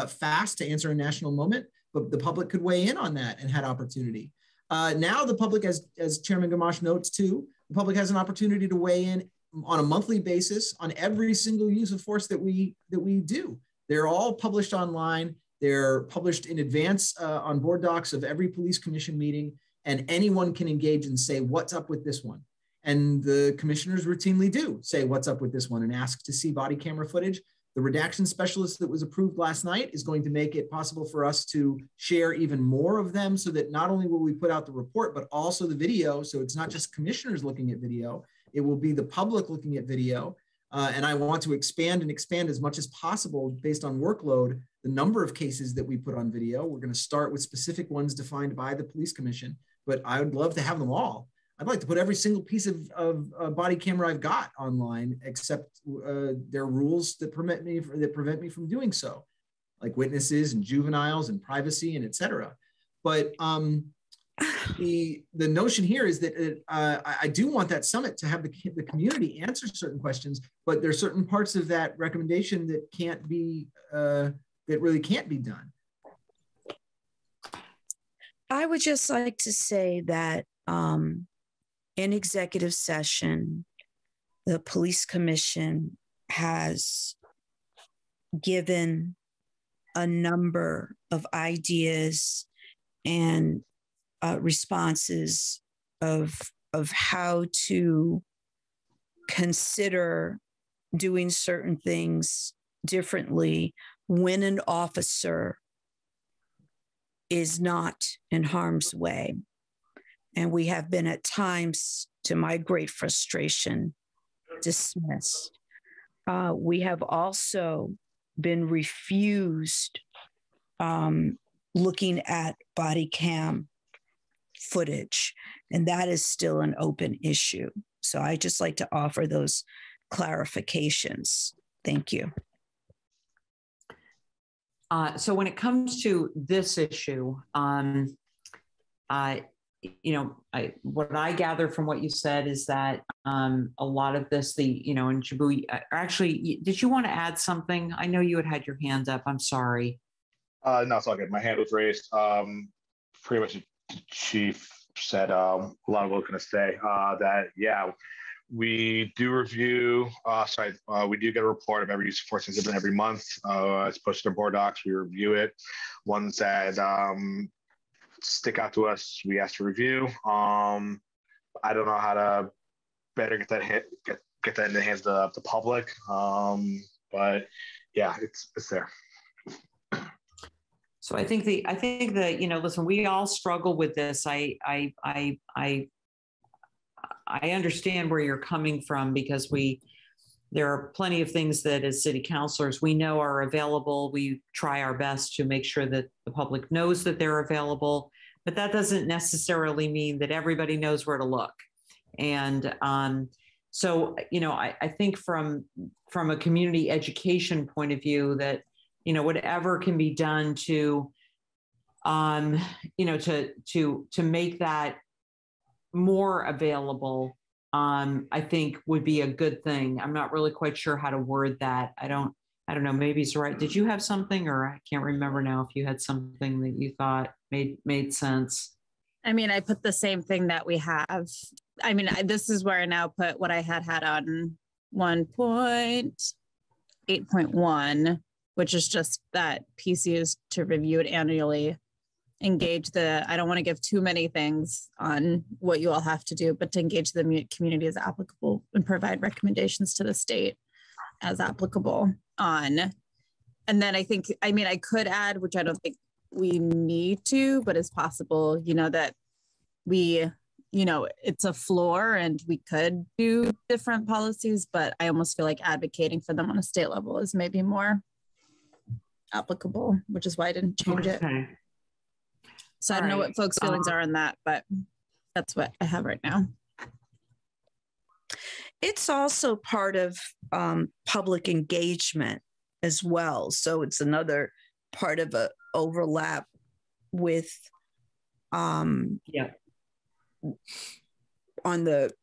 fast to answer a national moment. But the public could weigh in on that and had opportunity. Now the public, as Chairman Gamache notes too, the public has an opportunity to weigh in on a monthly basis on every single use of force that we do. They're all published online. They're published in advance on Board Docs of every police commission meeting, and anyone can engage and say, what's up with this one? And the commissioners routinely do say, what's up with this one, and ask to see body camera footage. The redaction specialist that was approved last night is going to make it possible for us to share even more of them, so that not only will we put out the report, but also the video. So it's not just commissioners looking at video, it will be the public looking at video. And I want to expand as much as possible based on workload, the number of cases that we put on video. We're going to start with specific ones defined by the police commission, but I would love to have them all. I'd like to put every single piece of body camera I've got online, except there are rules that prevent me from doing so, like witnesses and juveniles and privacy and et cetera. But the notion here is that I do want that summit to have the community answer certain questions, but there are certain parts of that recommendation that can't be, that really can't be done. I would just like to say that in executive session, the police commission has given a number of ideas and responses of how to consider doing certain things differently when an officer is not in harm's way. And we have been at times, to my great frustration, dismissed. We have also been refused looking at body cam footage, and that is still an open issue. So I just like to offer those clarifications. Thank you. So when it comes to this issue, you know, what I gather from what you said is that a lot of this, you know, in Jabu, actually, did you want to add something? I know you had your hands up. I'm sorry. No, it's all good. My hand was raised. Pretty much the chief said a lot of what I was going to say, that, yeah, we do review, we do get a report of every use of force incident every month. It's posted on Board Docs. We review it. Ones that stick out to us, we asked to review. I don't know how to better get that in the hands of the public. But yeah, it's there. So I think that, you know, listen, we all struggle with this. I understand where you're coming from, because there are plenty of things that as city councilors we know are available. We try our best to make sure that the public knows that they're available, but that doesn't necessarily mean that everybody knows where to look. And so, you know, I think from a community education point of view that, you know, whatever can be done to, you know, to make that more available, I think would be a good thing. I'm not really quite sure how to word that. I don't know. Maybe it's right. Did you have something, or I can't remember now if you had something that you thought made sense? I mean, I put the same thing that we have. I mean, this is where I now put what I had on 1.8.1, which is just that PC is to review it annually. Engage I don't want to give too many things on what you all have to do, but to engage the community as applicable and provide recommendations to the state as applicable on. And then I think, I mean, I could add, which I don't think we need to, but it's possible, you know, that we, you know, it's a floor and we could do different policies, but I almost feel like advocating for them on a state level is maybe more applicable, which is why I didn't change it. So I don't know what folks' feelings are on that, but that's what I have right now. It's also part of public engagement as well. So it's another part of a overlap with on the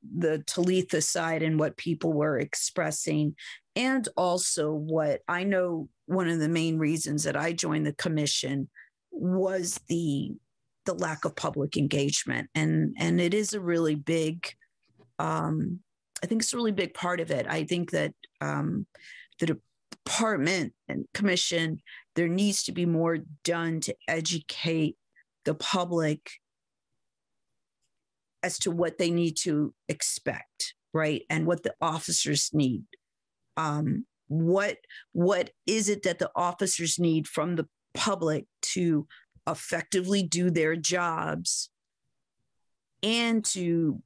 Talitha side and what people were expressing. And also what I know, one of the main reasons that I joined the commission was the lack of public engagement. And it is a really big, I think it's a really big part of it. I think that the department and commission, there needs to be more done to educate the public as to what they need to expect, right? And what the officers need. What is it that the officers need from the public to effectively do their jobs and to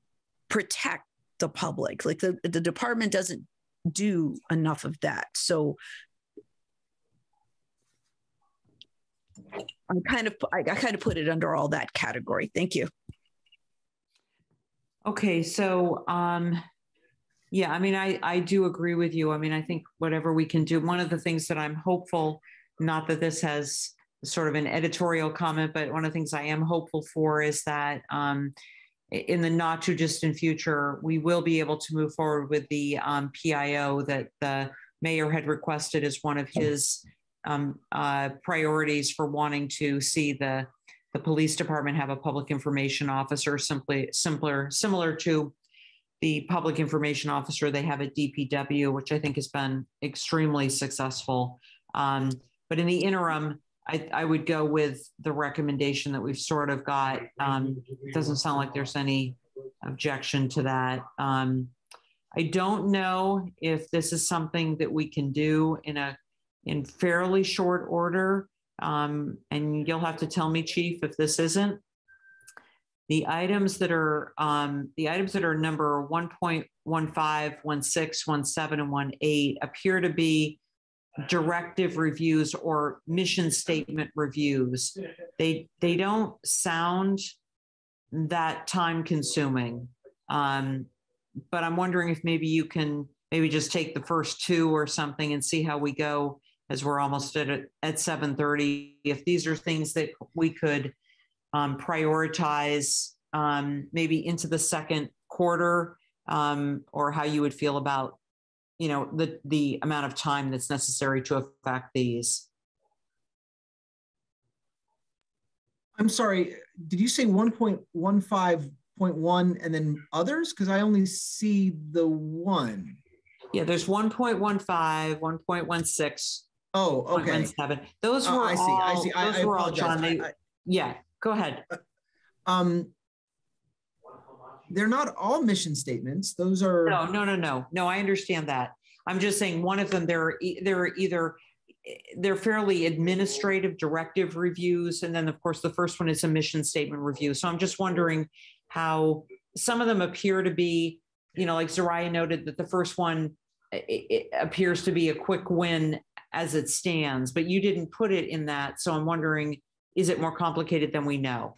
protect the public? Like the department doesn't do enough of that. So I kind of put it under all that category. Thank you. Okay. So, yeah, I mean, I do agree with you. I mean, I think whatever we can do, one of the things that I'm hopeful, not that this has sort of an editorial comment, but one of the things I am hopeful for is that in the not too distant future, we will be able to move forward with the PIO that the mayor had requested as one of his priorities for wanting to see the police department have a public information officer, similar to the public information officer they have at DPW, which I think has been extremely successful. But in the interim, I would go with the recommendation that we've sort of got. It doesn't sound like there's any objection to that. I don't know if this is something that we can do in fairly short order. And you'll have to tell me, Chief, if this isn't. The items that are number 1.15, 1.16, 1.17, and 1.18 appear to be directive reviews or mission statement reviews. They don't sound that time consuming, but I'm wondering if maybe you can maybe just take the first two or something and see how we go, as we're almost at 7:30. If these are things that we could prioritize maybe into the second quarter, or how you would feel about, you know, the amount of time that's necessary to affect these. I'm sorry, did you say 1.15.1 and then others? Because I only see the one. Yeah, there's 1.15, 1.16. Oh, okay. 1.17. Those were I see. Those were all John. Yeah. Go ahead. They're not all mission statements. Those are no. I understand that. I'm just saying one of them. They're fairly administrative directive reviews, and then of course the first one is a mission statement review. So I'm just wondering how some of them appear to be. You know, like Soraya noted that the first one it appears to be a quick win as it stands, but you didn't put it in that. So I'm wondering, is it more complicated than we know?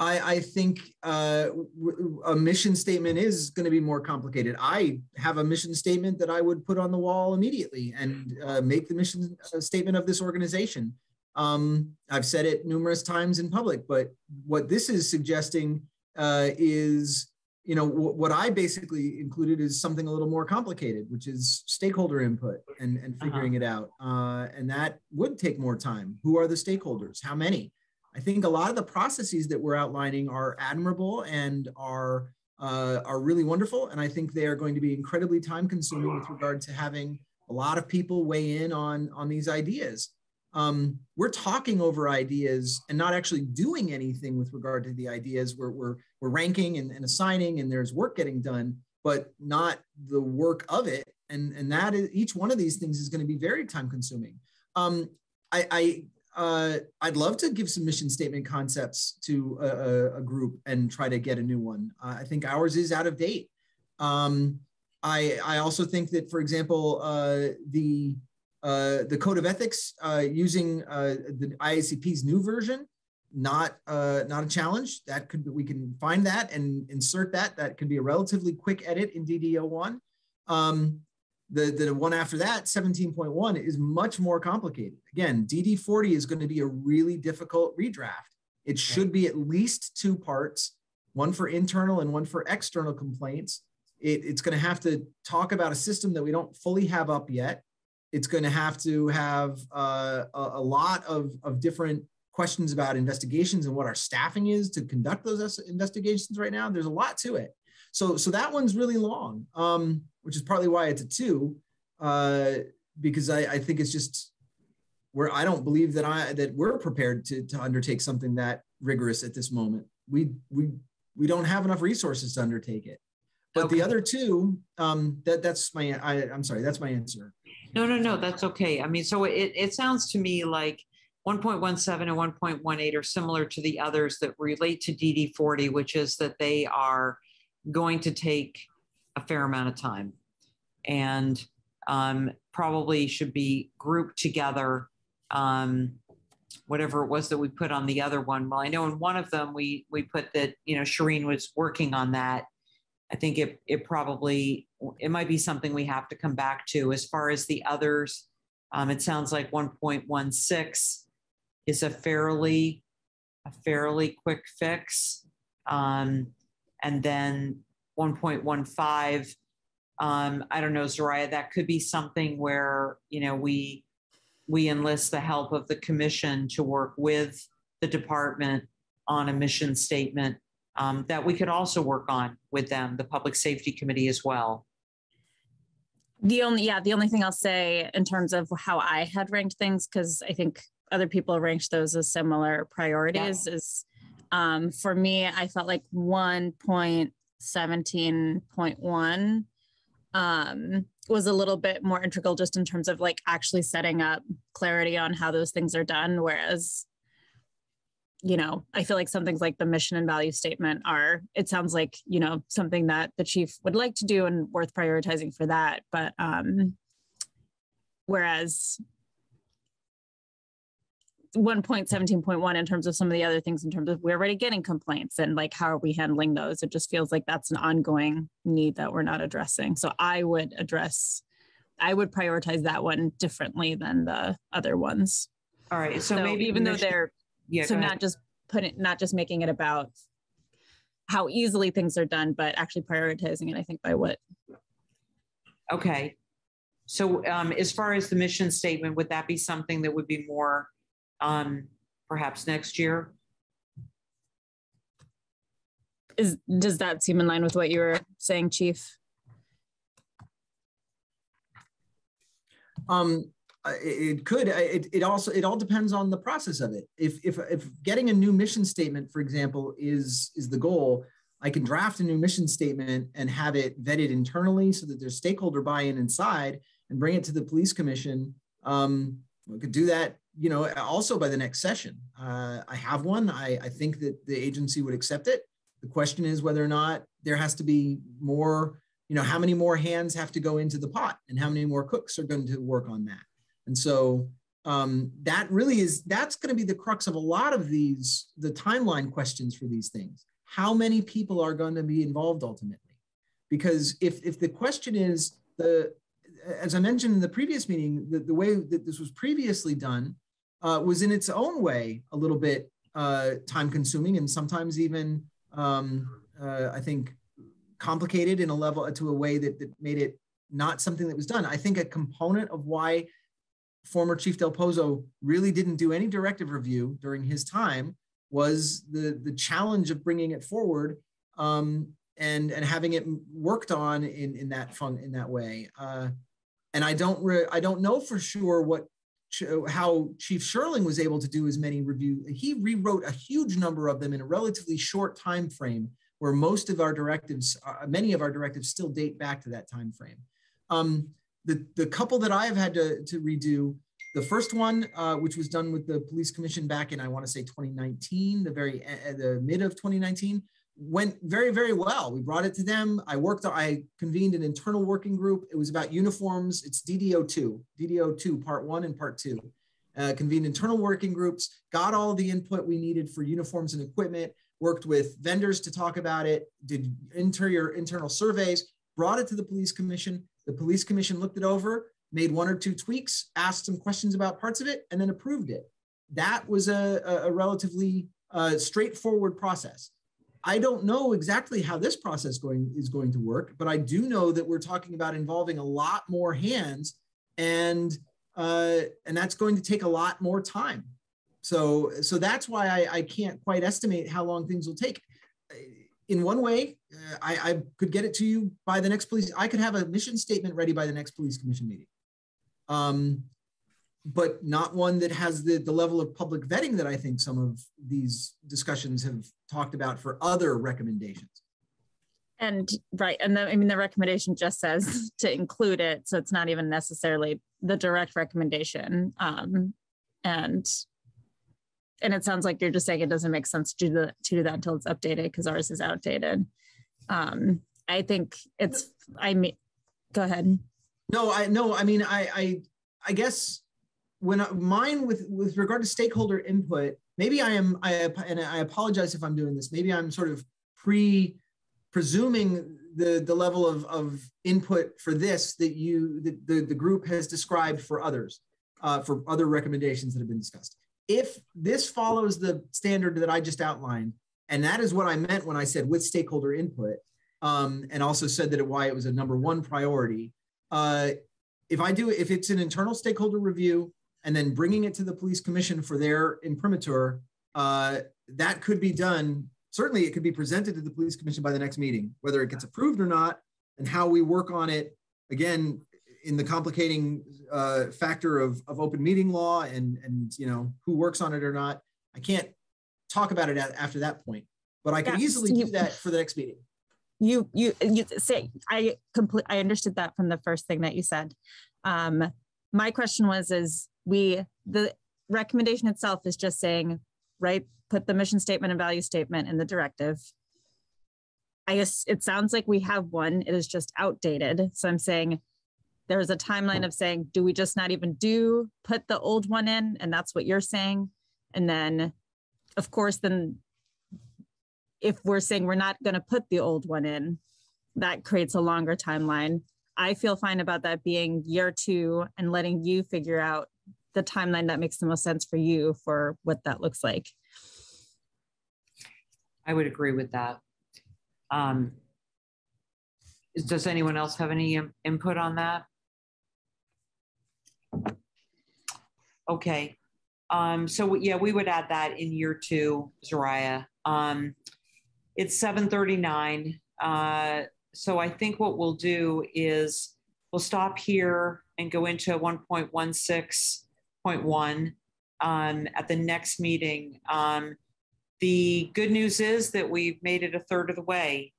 I think a mission statement is going to be more complicated. I have a mission statement that I would put on the wall immediately and make the mission statement of this organization. I've said it numerous times in public, but what this is suggesting is, you know, what I basically included is something a little more complicated, which is stakeholder input and figuring it out. And that would take more time. Who are the stakeholders? How many? I think a lot of the processes that we're outlining are admirable and are really wonderful. And I think they are going to be incredibly time consuming with regard to having a lot of people weigh in on these ideas. We're talking over ideas and not actually doing anything with regard to the ideas. We're ranking and assigning, and there's work getting done, but not the work of it. And that is, each one of these things is going to be very time consuming. I'd love to give some mission statement concepts to a group and try to get a new one. I think ours is out of date. I also think that, for example, the Code of Ethics using the IACP's new version, not a challenge. That could be, we can find that and insert that. That could be a relatively quick edit in DD01. The one after that, 17.1, is much more complicated. Again, DD40 is going to be a really difficult redraft. It should be at least two parts, one for internal and one for external complaints. It's going to have to talk about a system that we don't fully have up yet. It's going to have a lot of different questions about investigations and what our staffing is to conduct those investigations right now. There's a lot to it. So that one's really long, which is partly why it's a 2, because I think it's just where I don't believe that we're prepared to undertake something that rigorous at this moment. We we don't have enough resources to undertake it. But okay. The other two, that's my answer. No, that's okay. I mean, so it sounds to me like 1.17 and 1.18 are similar to the others that relate to DD40, which is that they are going to take a fair amount of time and probably should be grouped together, whatever it was that we put on the other one. Well, I know in one of them, we put that, you know, Shireen was working on that. I think it might be something we have to come back to. As far as the others, it sounds like 1.16 is a fairly quick fix. And then 1.15, I don't know, Soraya, that could be something where, you know, we enlist the help of the commission to work with the department on a mission statement that we could also work on with them, the Public Safety Committee as well. The only thing I'll say in terms of how I had ranked things, because I think other people ranked those as similar priorities, is for me, I felt like 1.17.1 was a little bit more integral just in terms of like actually setting up clarity on how those things are done. Whereas, you know, I feel like some things like the mission and value statement it sounds like, you know, something that the chief would like to do and worth prioritizing for that. But whereas 1.17.1 in terms of some of the other things, in terms of we're already getting complaints and like, how are we handling those? It just feels like that's an ongoing need that we're not addressing. So I would prioritize that one differently than the other ones. All right. So maybe even though they're, yeah, so not just making it about how easily things are done, but actually prioritizing it, I think, by what. Okay. So as far as the mission statement, would that be something that would be more perhaps next year? Does that seem in line with what you were saying, Chief? It could. It all depends on the process of it. If getting a new mission statement, for example, is the goal, I can draft a new mission statement and have it vetted internally so that there's stakeholder buy-in inside, and bring it to the police commission. We could do that, you know, also by the next session. I have one. I think that the agency would accept it. The question is whether or not there has to be more. You know, how many more hands have to go into the pot, and how many more cooks are going to work on that. And so that's going to be the crux of a lot of these, the timeline questions for these things. How many people are going to be involved ultimately? Because if the question is, as I mentioned in the previous meeting, the way that this was previously done was in its own way a little bit time consuming, and sometimes even, I think, complicated in a way that made it not something that was done. I think a component of why former Chief Del Pozo really didn't do any directive review during his time was the challenge of bringing it forward and having it worked on in that way. And I don't know for sure how Chief Sherling was able to do as many reviews. He rewrote a huge number of them in a relatively short time frame, where most of our directives, many of our directives still date back to that time frame. The couple that I have had to redo, the first one, which was done with the police commission back in, I want to say 2019, the mid of 2019, went very, very well. We brought it to them. I convened an internal working group. It was about uniforms. It's DDO2, part one and part two. Convened internal working groups, got all the input we needed for uniforms and equipment, worked with vendors to talk about it, did internal surveys, brought it to the police commission. The police commission looked it over, made one or two tweaks, asked some questions about parts of it, and then approved it. That was a relatively straightforward process. I don't know exactly how this process is going to work, but I do know that we're talking about involving a lot more hands, and that's going to take a lot more time. So that's why I can't quite estimate how long things will take. In one way, I could get it to you by the next police. I could have a mission statement ready by the next police commission meeting. but not one that has the level of public vetting that I think some of these discussions have talked about for other recommendations. And right, and the, I mean, the recommendation just says to include it, so it's not even necessarily the direct recommendation. And it sounds like you're just saying it doesn't make sense to do, to do that until it's updated because ours is outdated. I think it's, I mean, go ahead. No, I guess when mine with regard to stakeholder input, maybe I am, and I apologize if I'm doing this, maybe I'm sort of presuming the level of input for this that you, the group has described for others, for other recommendations that have been discussed. If this follows the standard that I just outlined, and that is what I meant when I said with stakeholder input, and also said that why it was a #1 priority. If it's an internal stakeholder review and then bringing it to the police commission for their imprimatur, that could be done. Certainly it could be presented to the police commission by the next meeting, whether it gets approved or not, and how we work on it, again, in the complicating factor of open meeting law and you know who works on it or not. I can't talk about it after that point, but I can easily do that for the next meeting. You say I understood that from the first thing that you said. My question was, the recommendation itself is just saying, right, put the mission statement and value statement in the directive. I guess it sounds like we have one. It is just outdated. So I'm saying there is a timeline of saying, do we just not even put the old one in? And that's what you're saying. And then, of course, then if we're saying we're not going to put the old one in, that creates a longer timeline. I feel fine about that being year 2 and letting you figure out the timeline that makes the most sense for you for what that looks like. I would agree with that. Does anyone else have any input on that? Okay. So yeah, we would add that in year 2, Soraya. It's 7:39, so I think what we'll do is we'll stop here and go into 1.16.1 at the next meeting. The good news is that we've made it 1/3 of the way.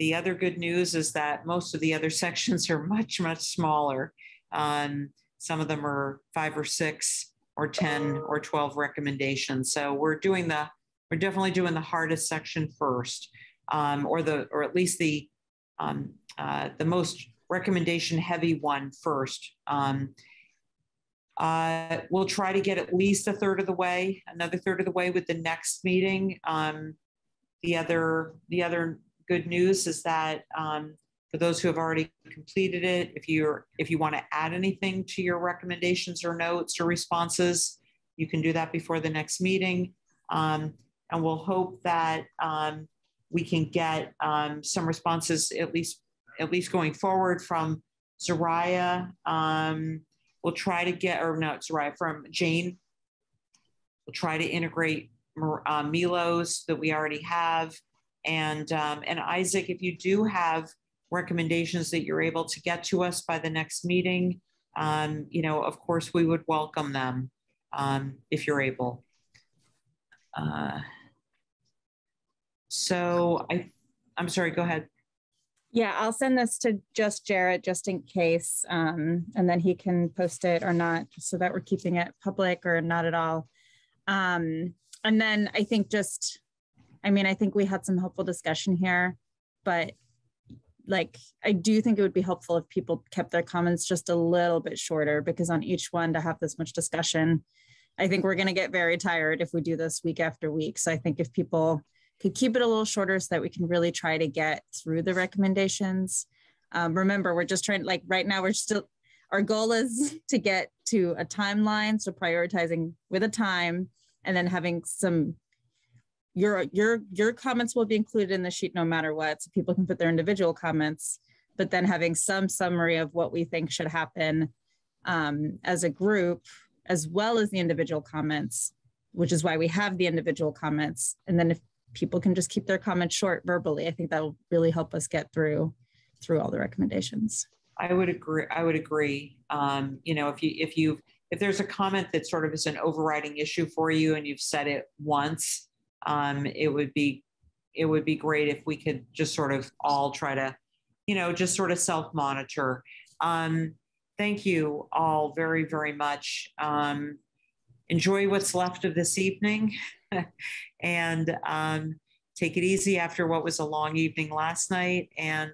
The other good news is that most of the other sections are much, much smaller. Some of them are 5 or 6 or 10 or 12 recommendations. So we're definitely doing the hardest section first, or at least the most recommendation heavy one first. We'll try to get at least 1/3 of the way, another 1/3 of the way with the next meeting. The other good news is that for those who have already completed it, if you want to add anything to your recommendations or notes or responses, you can do that before the next meeting. And we'll hope that we can get some responses, at least going forward, from Soraya. We'll try to get, or no, Soraya, from Jane. We'll try to integrate Milo's that we already have, and Isaac. If you do have recommendations that you're able to get to us by the next meeting, you know, of course, we would welcome them if you're able. So I'm sorry, go ahead. Yeah, I'll send this to just Jared, just in case, and then he can post it or not, just so that we're keeping it public or not at all. And then I think I think we had some helpful discussion here, but like, I do think it would be helpful if people kept their comments just a little bit shorter, because on each one to have this much discussion, I think we're going to get very tired if we do this week after week. So I think if people could keep it a little shorter so that we can really try to get through the recommendations. Remember, we're just trying, like right now, our goal is to get to a timeline. So prioritizing with a time, and then having some, your comments will be included in the sheet no matter what. So people can put their individual comments, but then having some summary of what we think should happen as a group, as well as the individual comments, which is why we have the individual comments. And then if people can just keep their comments short verbally, I think that'll really help us get through all the recommendations. I would agree. You know, if you if there's a comment that sort of is an overriding issue for you and you've said it once, it would be great if we could just sort of all try to, you know, just sort of self-monitor. Thank you all very, very much. Enjoy what's left of this evening and take it easy after what was a long evening last night. And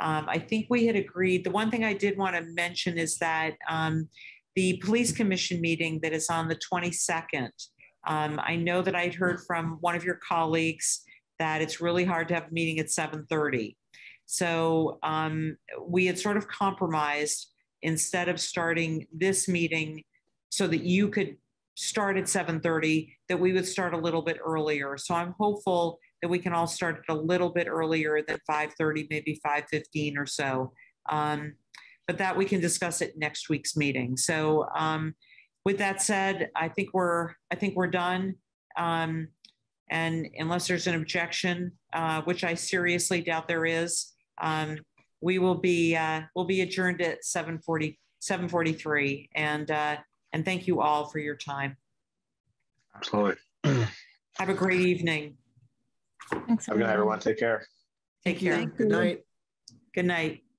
I think we had agreed. The one thing I did want to mention is that the police commission meeting that is on the 22nd, I know that I'd heard from one of your colleagues that it's really hard to have a meeting at 7:30. So we had sort of compromised instead of starting this meeting so that you could start at 7:30, that we would start a little bit earlier. So I'm hopeful that we can all start a little bit earlier than 5:30, maybe 5:15 or so. But that we can discuss at next week's meeting. So with that said, I think we're done. And unless there's an objection, which I seriously doubt there is, we will be we'll be adjourned at 7:43. And thank you all for your time. Absolutely. Have a great evening. Thanks. Have a good night, everyone. Take care. Take care. Good night. Good night.